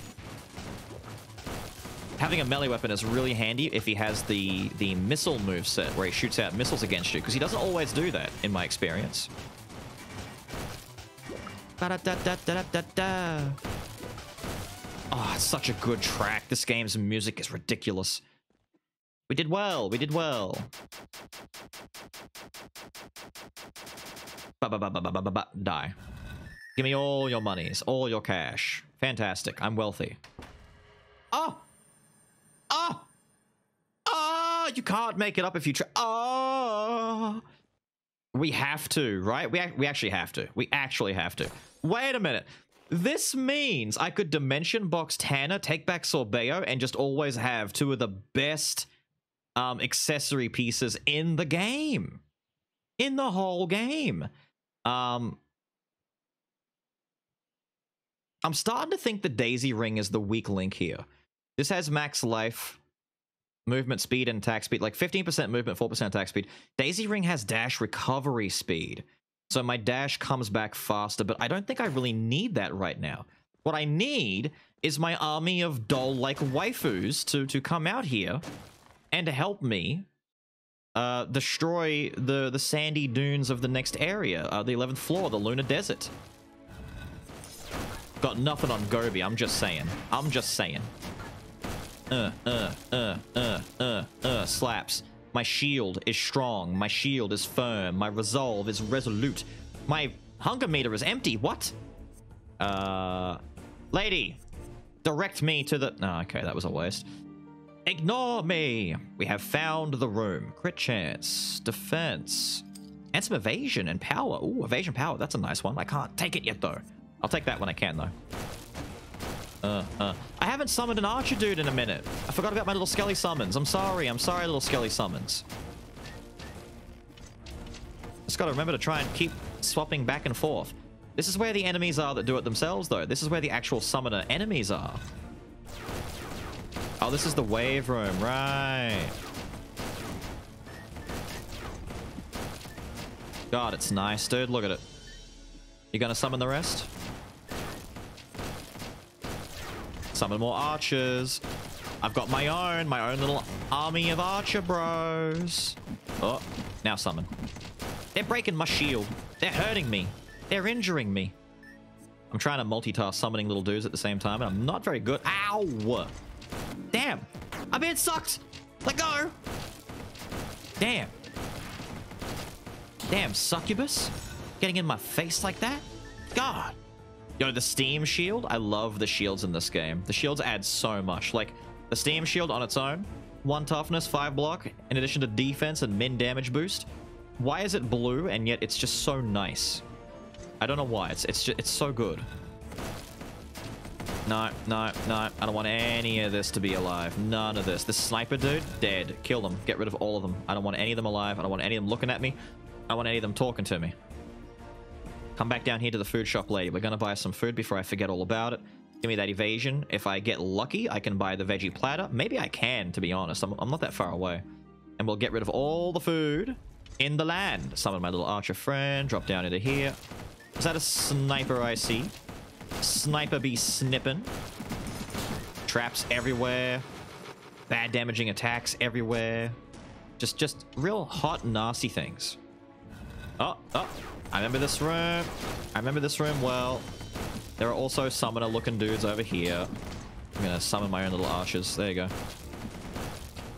Having a melee weapon is really handy if he has the missile moveset where he shoots out missiles against you. Because he doesn't always do that, in my experience. Da-da-da-da-da-da-da-da. Oh, it's such a good track. This game's music is ridiculous. We did well. We did well. Ba-ba-ba-ba-ba-ba-ba. Die. Give me all your monies. All your cash. Fantastic. I'm wealthy. Oh! Oh! Oh! You can't make it up if you try. Oh! We have to, right? We actually have to. We actually have to. Wait a minute. This means I could Dimension Box Tanner, take back Sorbeo, and just always have 2 of the best accessory pieces in the game. In the whole game. I'm starting to think the Daisy Ring is the weak link here. This has max life, movement speed, and attack speed. Like 15% movement, 4% attack speed. Daisy Ring has dash recovery speed. So my dash comes back faster, but I don't think I really need that right now. What I need is my army of doll-like waifus to come out here and help me destroy the sandy dunes of the next area, the 11th floor, the lunar desert. Got nothing on Gobi, I'm just saying. I'm just saying. Slaps. My shield is strong. My shield is firm. My resolve is resolute. My hunger meter is empty. What? Lady, direct me to the... Oh, okay, that was a waste. Ignore me. We have found the room. Crit chance. Defense. And some evasion and power. Ooh, evasion power. That's a nice one. I can't take it yet, though. I'll take that when I can, though. I haven't summoned an archer dude in a minute. I forgot about my little skelly summons. I'm sorry, little skelly summons. Just gotta remember to try and keep swapping back and forth. This is where the enemies are that do it themselves, though. This is where the actual summoner enemies are. Oh, this is the wave room, right? God, it's nice, dude. Look at it. You gonna summon the rest? Summon more archers. I've got my own little army of archer bros. Oh, now summon. They're breaking my shield. They're hurting me. They're injuring me. I'm trying to multitask summoning little dudes at the same time, and I'm not very good. Ow! Damn. I'm being sucked. Let go. Damn. Damn succubus. Getting in my face like that. God. You know, the steam shield. I love the shields in this game. The shields add so much. Like, the steam shield on its own. 1 toughness, 5 block. In addition to defense and min damage boost. Why is it blue and yet it's just so nice? I don't know why. It's just, it's so good. No, no, no. I don't want any of this to be alive. None of this. This sniper dude, dead. Kill them. Get rid of all of them. I don't want any of them alive. I don't want any of them looking at me. I don't want any of them talking to me. Come back down here to the food shop lady. We're going to buy some food before I forget all about it. Give me that evasion. If I get lucky, I can buy the veggie platter. Maybe I can, to be honest. I'm not that far away. And we'll get rid of all the food in the land. Summon my little archer friend. Drop down into here. Is that a sniper I see? Sniper be snipping. Traps everywhere. Bad damaging attacks everywhere. Just real hot, nasty things. Oh, oh. I remember this room. I remember this room well. There are also summoner-looking dudes over here. I'm gonna summon my own little archers. There you go.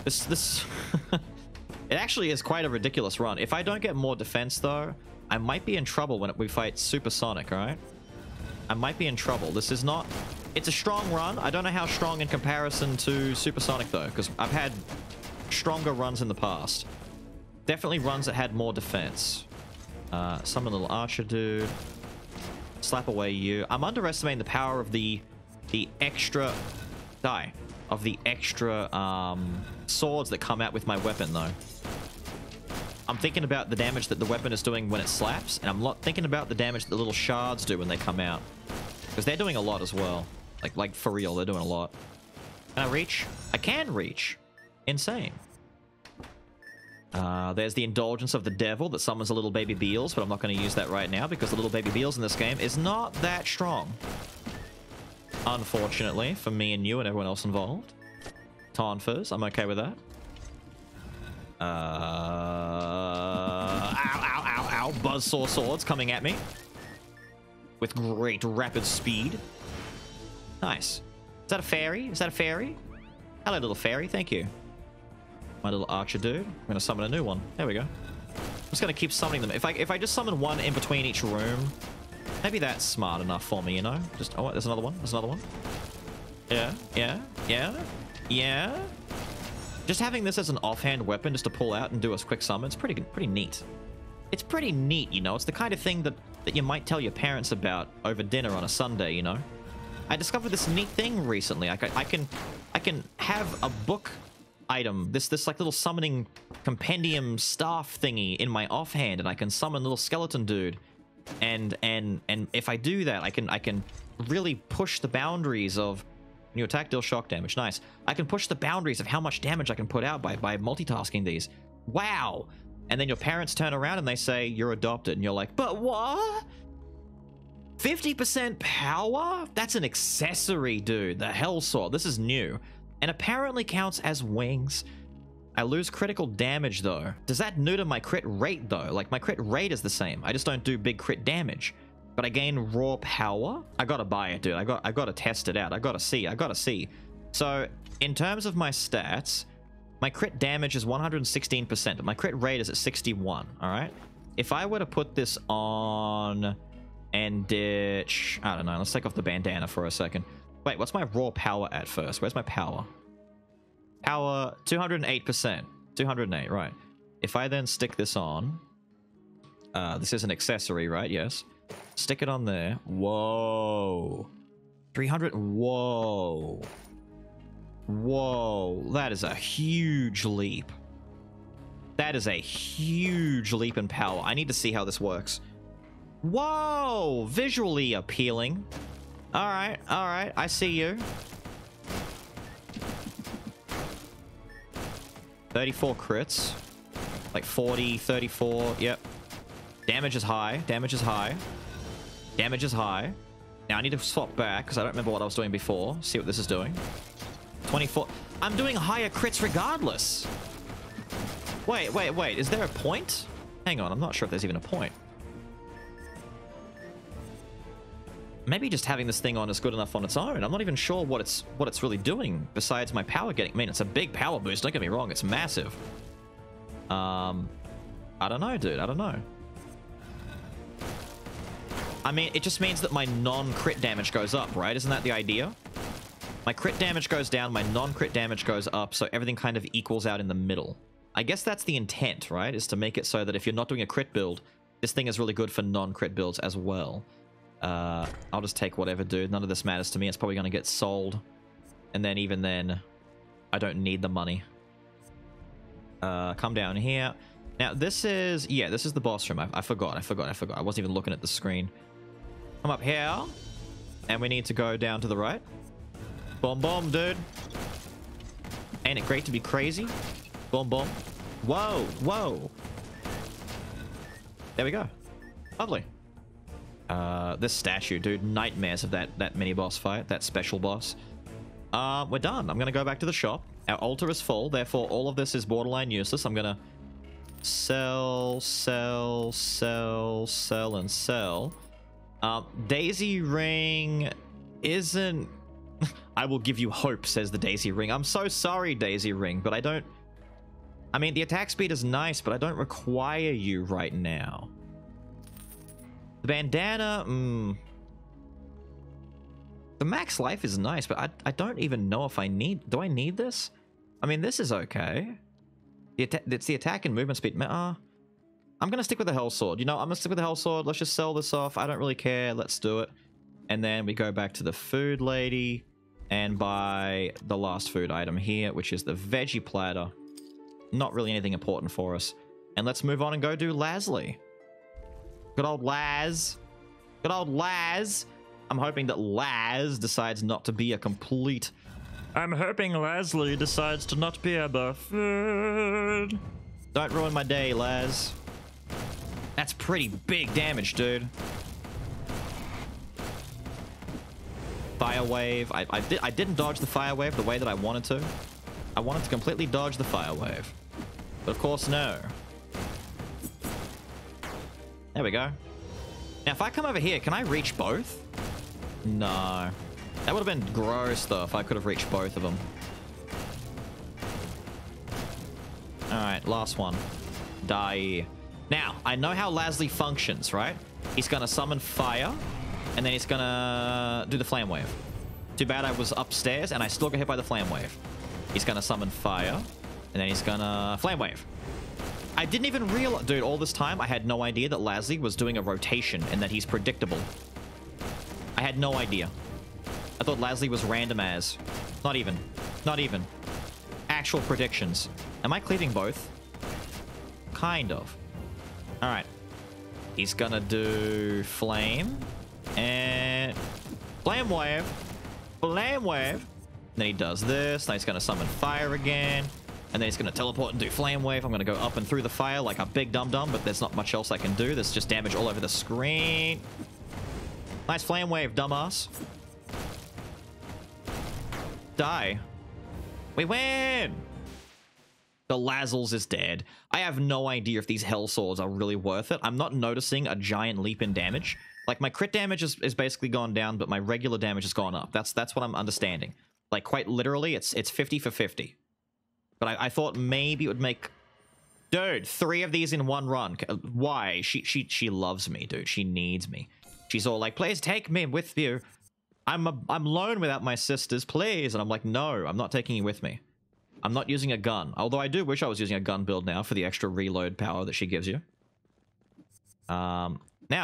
This... It actually is quite a ridiculous run. If I don't get more defense, though, I might be in trouble when we fight Supersonic, alright? I might be in trouble. This is not... It's a strong run. I don't know how strong in comparison to Supersonic, though, because I've had stronger runs in the past. Definitely runs that had more defense. Summon little archer dude. Slap away you. I'm underestimating the power of the extra... Die. Of the extra swords that come out with my weapon, though. I'm thinking about the damage that the weapon is doing when it slaps, and I'm not thinking about the damage that the little shards do when they come out. Because they're doing a lot as well. Like for real, they're doing a lot. Can I reach? I can reach. Insane. There's the indulgence of the devil that summons a little baby Beelz, but I'm not going to use that right now because the little baby Beelz in this game is not that strong. Unfortunately, for me and you and everyone else involved. Tonfers, I'm okay with that. Ow, ow, ow, ow. Buzzsaw swords coming at me. With great rapid speed. Nice. Is that a fairy? Is that a fairy? Hello, little fairy. Thank you. My little archer dude. I'm going to summon a new one. There we go. I'm just going to keep summoning them. If I just summon one in between each room, maybe that's smart enough for me, you know? Just, oh, there's another one. There's another one. Yeah, yeah, yeah, yeah. Just having this as an offhand weapon just to pull out and do a quick summon, it's pretty neat. It's pretty neat, you know? It's the kind of thing that you might tell your parents about over dinner on a Sunday, you know? I discovered this neat thing recently. I can have a book item, this like little summoning compendium staff thingy in my offhand, and I can summon little skeleton dude. And if I do that, I can really push the boundaries of... New attack deal shock damage. Nice. I can push the boundaries of how much damage I can put out by multitasking these. Wow. And then your parents turn around and they say, you're adopted. And you're like, but what? 50% power? That's an accessory, dude. The Hellsword. This is new. And apparently counts as wings. I lose critical damage, though. Does that neuter my crit rate, though? Like, my crit rate is the same. I just don't do big crit damage. But I gain raw power. I gotta buy it, dude. I gotta test it out. I gotta see. So, in terms of my stats, my crit damage is 116%. My crit rate is at 61, alright? If I were to put this on and ditch... I don't know. Let's take off the bandana for a second. Wait, what's my raw power at first? Where's my power? Power, 208%. 208, right. If I then stick this on... this is an accessory, right? Yes. Stick it on there. Whoa. 300. Whoa. Whoa. That is a huge leap. That is a huge leap in power. I need to see how this works. Whoa. Visually appealing. All right. All right. I see you. 34 crits. Like 40, 34. Yep. Damage is high. Damage is high. Damage is high. Now I need to swap back because I don't remember what I was doing before. See what this is doing. 24. I'm doing higher crits regardless. Wait, wait, wait. Is there a point? Hang on. I'm not sure if there's even a point. Maybe just having this thing on is good enough on its own. I'm not even sure what it's really doing besides my power getting... I mean, it's a big power boost. Don't get me wrong. It's massive. I don't know, dude. I don't know. I mean, it just means that my non-crit damage goes up, right? Isn't that the idea? My crit damage goes down, my non-crit damage goes up, so everything kind of equals out in the middle. I guess that's the intent, right? Is to make it so that if you're not doing a crit build, this thing is really good for non-crit builds as well. I'll just take whatever, dude. None of this matters to me. It's probably going to get sold. And then even then, I don't need the money. Come down here. Now, this is... yeah, this is the boss room. I forgot. I wasn't even looking at the screen. Come up here. And we need to go down to the right. Boom, boom, dude. Ain't it great to be crazy? Boom, boom. Whoa, whoa. There we go. Lovely. This statue, dude. Nightmares of that mini-boss fight. That special boss. We're done. I'm going to go back to the shop. Our altar is full. Therefore, all of this is borderline useless. I'm going to sell. Daisy Ring isn't... I will give you hope, says the Daisy Ring. I'm so sorry, Daisy Ring, but I don't... I mean, the attack speed is nice, but I don't require you right now. The bandana, the max life is nice, but I don't even know if I need... do I need this? I mean, this is okay. It's the attack and movement speed. I'm going to stick with the Hellsword. You know, I'm going to stick with the Hellsword. Let's just sell this off. I don't really care. Let's do it. And then we go back to the food lady and buy the last food item here, which is the veggie platter. Not really anything important for us. And let's move on and go do Lasly. Good old Laz. Good old Laz. I'm hoping that Laz decides not to be a complete... I'm hoping Lasly decides to not be a buffet. Don't ruin my day, Laz. That's pretty big damage, dude. Fire wave. I didn't dodge the fire wave the way that I wanted to. I wanted to completely dodge the fire wave. But of course, no. There we go. Now, if I come over here, can I reach both? No. That would have been gross, though, if I could have reached both of them. Alright, last one. Die. Now, I know how Lasly functions, right? He's going to summon fire, and then he's going to do the flame wave. Too bad I was upstairs, and I still got hit by the flame wave. He's going to summon fire, and then he's going to flame wave. I didn't even realize... dude, all this time, I had no idea that Lasly was doing a rotation and that he's predictable. I had no idea. I thought Lasly was random as. Not even. Not even. Actual predictions. Am I cleaving both? Kind of. Alright. He's gonna do... flame. And... flame wave. Flame wave. And then he does this. Now he's gonna summon fire again. And then he's going to teleport and do flame wave. I'm going to go up and through the fire like a big dum-dum, but there's not much else I can do. There's just damage all over the screen. Nice flame wave, dumbass. Die. We win! The Lazels is dead. I have no idea if these Hell Swords are really worth it. I'm not noticing a giant leap in damage. Like, my crit damage is basically gone down, but my regular damage has gone up. That's what I'm understanding. Like, quite literally, it's 50 for 50. But I thought maybe it would make... dude, 3 of these in one run. Why? She loves me, dude. She needs me. She's all like, please take me with you. I'm alone without my sisters, please. And I'm like, no, I'm not taking you with me. I'm not using a gun. Although I do wish I was using a gun build now for the extra reload power that she gives you. Now,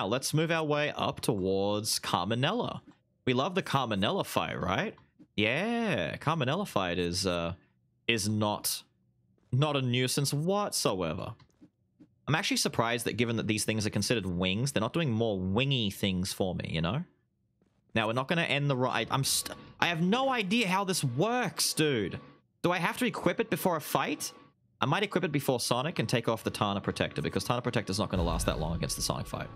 let's move our way up towards Carminella. We love the Carminella fight, right? Yeah, Carminella fight is not a nuisance whatsoever. I'm actually surprised that given that these things are considered wings, they're not doing more wingy things for me, you know? Now, we're not going to end the ride. I have no idea how this works, dude. Do I have to equip it before a fight? I might equip it before Sonic and take off the Tana Protector, because Tana Protector's not going to last that long against the Sonic fight.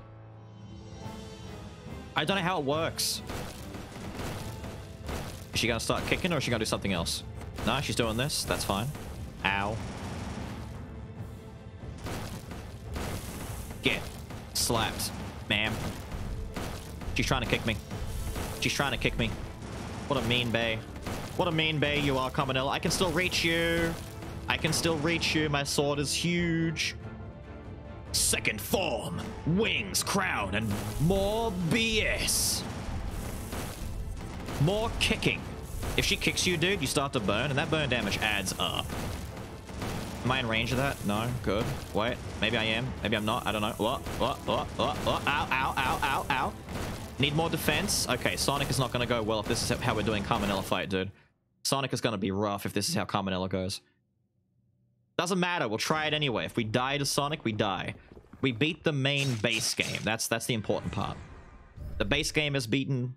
I don't know how it works. Is she going to start kicking, or is she going to do something else? No, she's doing this. That's fine. Ow. Get slapped, ma'am. She's trying to kick me. She's trying to kick me. What a mean bae. What a mean bae you are, Carminella. I can still reach you. I can still reach you. My sword is huge. Second form, wings, crown, and more BS. More kicking. If she kicks you, dude, you start to burn, and that burn damage adds up. Am I in range of that? No, good. Wait, maybe I am. Maybe I'm not. I don't know. What? Ow. Need more defense? Okay, Sonic is not going to go well if this is how we're doing Carminella fight, dude. Sonic is going to be rough if this is how Carminella goes. Doesn't matter. We'll try it anyway. If we die to Sonic, we die. We beat the main base game. That's the important part. The base game is beaten.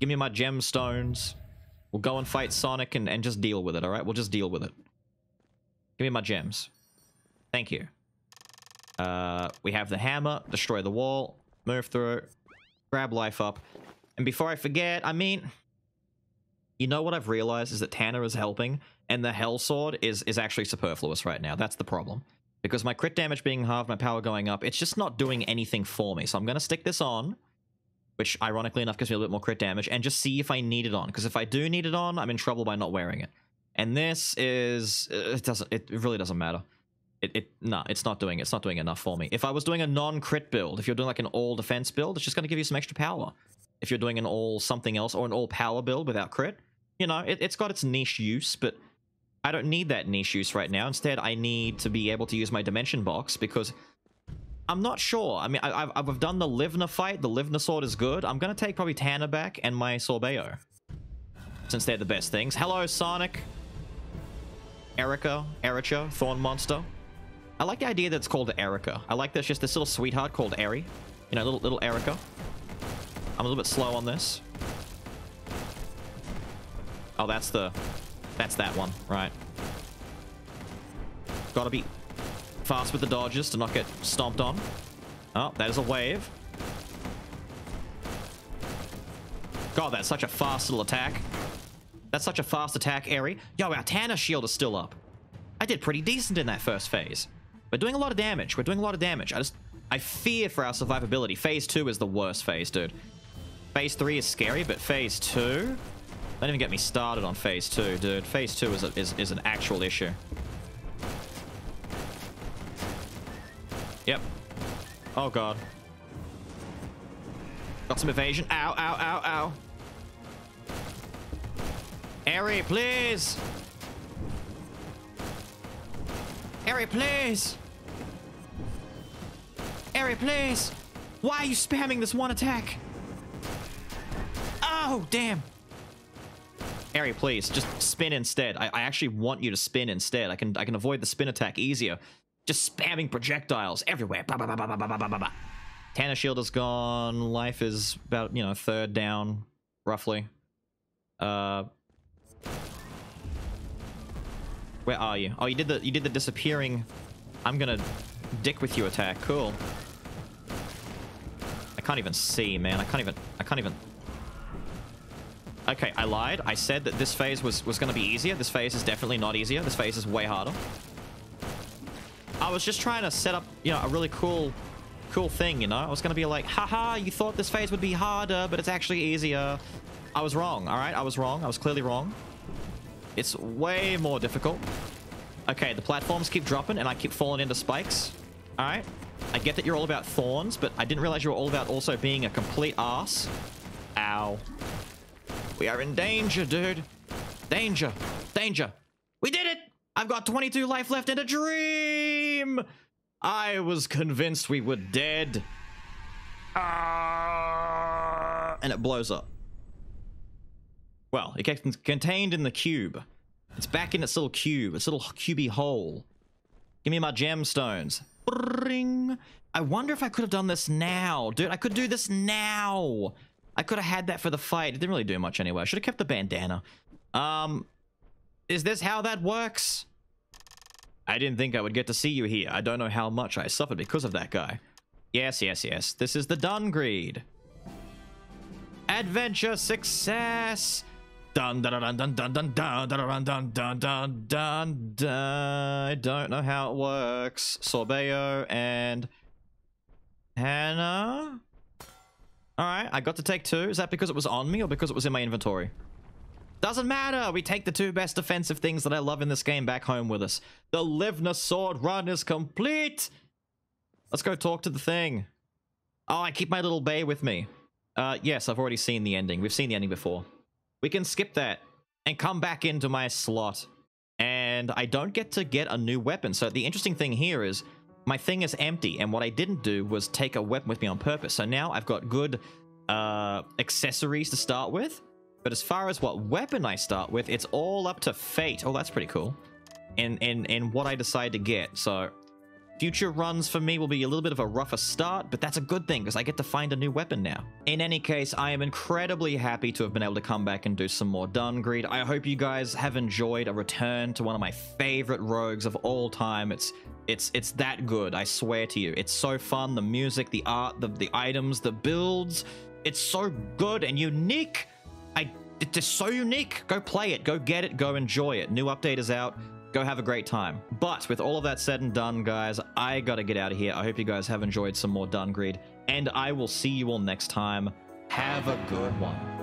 Give me my gemstones. We'll go and fight Sonic and just deal with it, all right? We'll just deal with it. Give me my gems. Thank you. We have the hammer. Destroy the wall. Move through. Grab life up. And before I forget, I mean... You know what I've realized is that Tanner is helping, and the Hellsword is actually superfluous right now. That's the problem. Because my crit damage being halved, my power going up, it's just not doing anything for me. So I'm going to stick this on, which ironically enough gives me a little bit more crit damage, and just see if I need it on. Because if I do need it on, I'm in trouble by not wearing it. And this is... It really doesn't matter. It's not doing enough for me. If I was doing a non-crit build, if you're doing like an all-defense build, it's just going to give you some extra power. If you're doing an all-something else or an all-power build without crit, you know, it's got its niche use, but I don't need that niche use right now. Instead, I need to be able to use my Dimension Box because... I'm not sure. I mean, I've done the Livna fight. The Livna sword is good. I'm going to take probably Tanner back and my Sorbeo, since they're the best things. Hello, Sonic. Erika, Thorn Monster. I like the idea that it's called Erika. I like that it's just this little sweetheart called Eri. You know, little Erika. I'm a little bit slow on this. Oh, that's that one, right. Gotta be fast with the dodges to not get stomped on. Oh, that is a wave. God, that's such a fast little attack. That's such a fast attack, Eri. Yo, our Tanner shield is still up. I did pretty decent in that first phase. We're doing a lot of damage. I fear for our survivability. Phase 2 is the worst phase, dude. Phase 3 is scary, but phase 2... Don't even get me started on phase 2, dude. Phase 2 is an actual issue. Yep. Oh, God. Got some evasion. Ow. Eri, please! Eri, please! Why are you spamming this one attack? Oh, damn. Eri, please, just spin instead. I actually want you to spin instead. I can avoid the spin attack easier. Just spamming projectiles everywhere. Tanner shield is gone. Life is about, you know, third down, roughly. Where are you? Oh, you did the disappearing. I'm gonna dick with you attack. Cool. I can't even see, man. I can't even. Okay, I lied. I said that this phase was gonna be easier. This phase is definitely not easier. This phase is way harder. I was just trying to set up, you know, a really cool thing, you know? I was going to be like, haha, you thought this phase would be harder, but it's actually easier. I was wrong, all right? I was wrong. I was clearly wrong. It's way more difficult. Okay, the platforms keep dropping, and I keep falling into spikes. All right? I get that you're all about thorns, but I didn't realize you were all about also being a complete arse. Ow. We are in danger, dude. Danger. Danger. We did it! I've got 22 life left and a dream! I was convinced we were dead. And it blows up. Well, it gets contained in the cube. It's back in its little cube, its little cubey hole. Give me my gemstones. Ring. I wonder if I could have done this now. Dude, I could do this now. I could have had that for the fight. It didn't really do much anyway. I should have kept the bandana. Is this how that works? I didn't think I would get to see you here. I don't know how much I suffered because of that guy. Yes. This is the Dungreed. Adventure success. Dun dun dun dun dun dun dun dun dun dun dun dun. I don't know how it works. Sorbeo and Hannah. All right, I got to take 2. Is that because it was on me or because it was in my inventory? Doesn't matter. We take the 2 best defensive things that I love in this game back home with us. The Livna sword run is complete. Let's go talk to the thing. Oh, I keep my little bay with me. Yes, I've already seen the ending. We've seen the ending before. We can skip that and come back into my slot. And I don't get to get a new weapon. So the interesting thing here is my thing is empty. And what I didn't do was take a weapon with me on purpose. So now I've got good accessories to start with. But as far as what weapon I start with, it's all up to fate. Oh, that's pretty cool. And what I decide to get. So future runs for me will be a little bit of a rougher start, but that's a good thing because I get to find a new weapon now. In any case, I am incredibly happy to have been able to come back and do some more Dungreed. I hope you guys have enjoyed a return to one of my favorite rogues of all time. It's that good, I swear to you. It's so fun, the music, the art, the items, the builds. It's so good and unique. It's just so unique. Go play it, go get it, go enjoy it. New update is out. Go have a great time. But with all of that said and done, guys, I gotta get out of here. I hope you guys have enjoyed some more Dungreed, and I will see you all next time. Have a good one.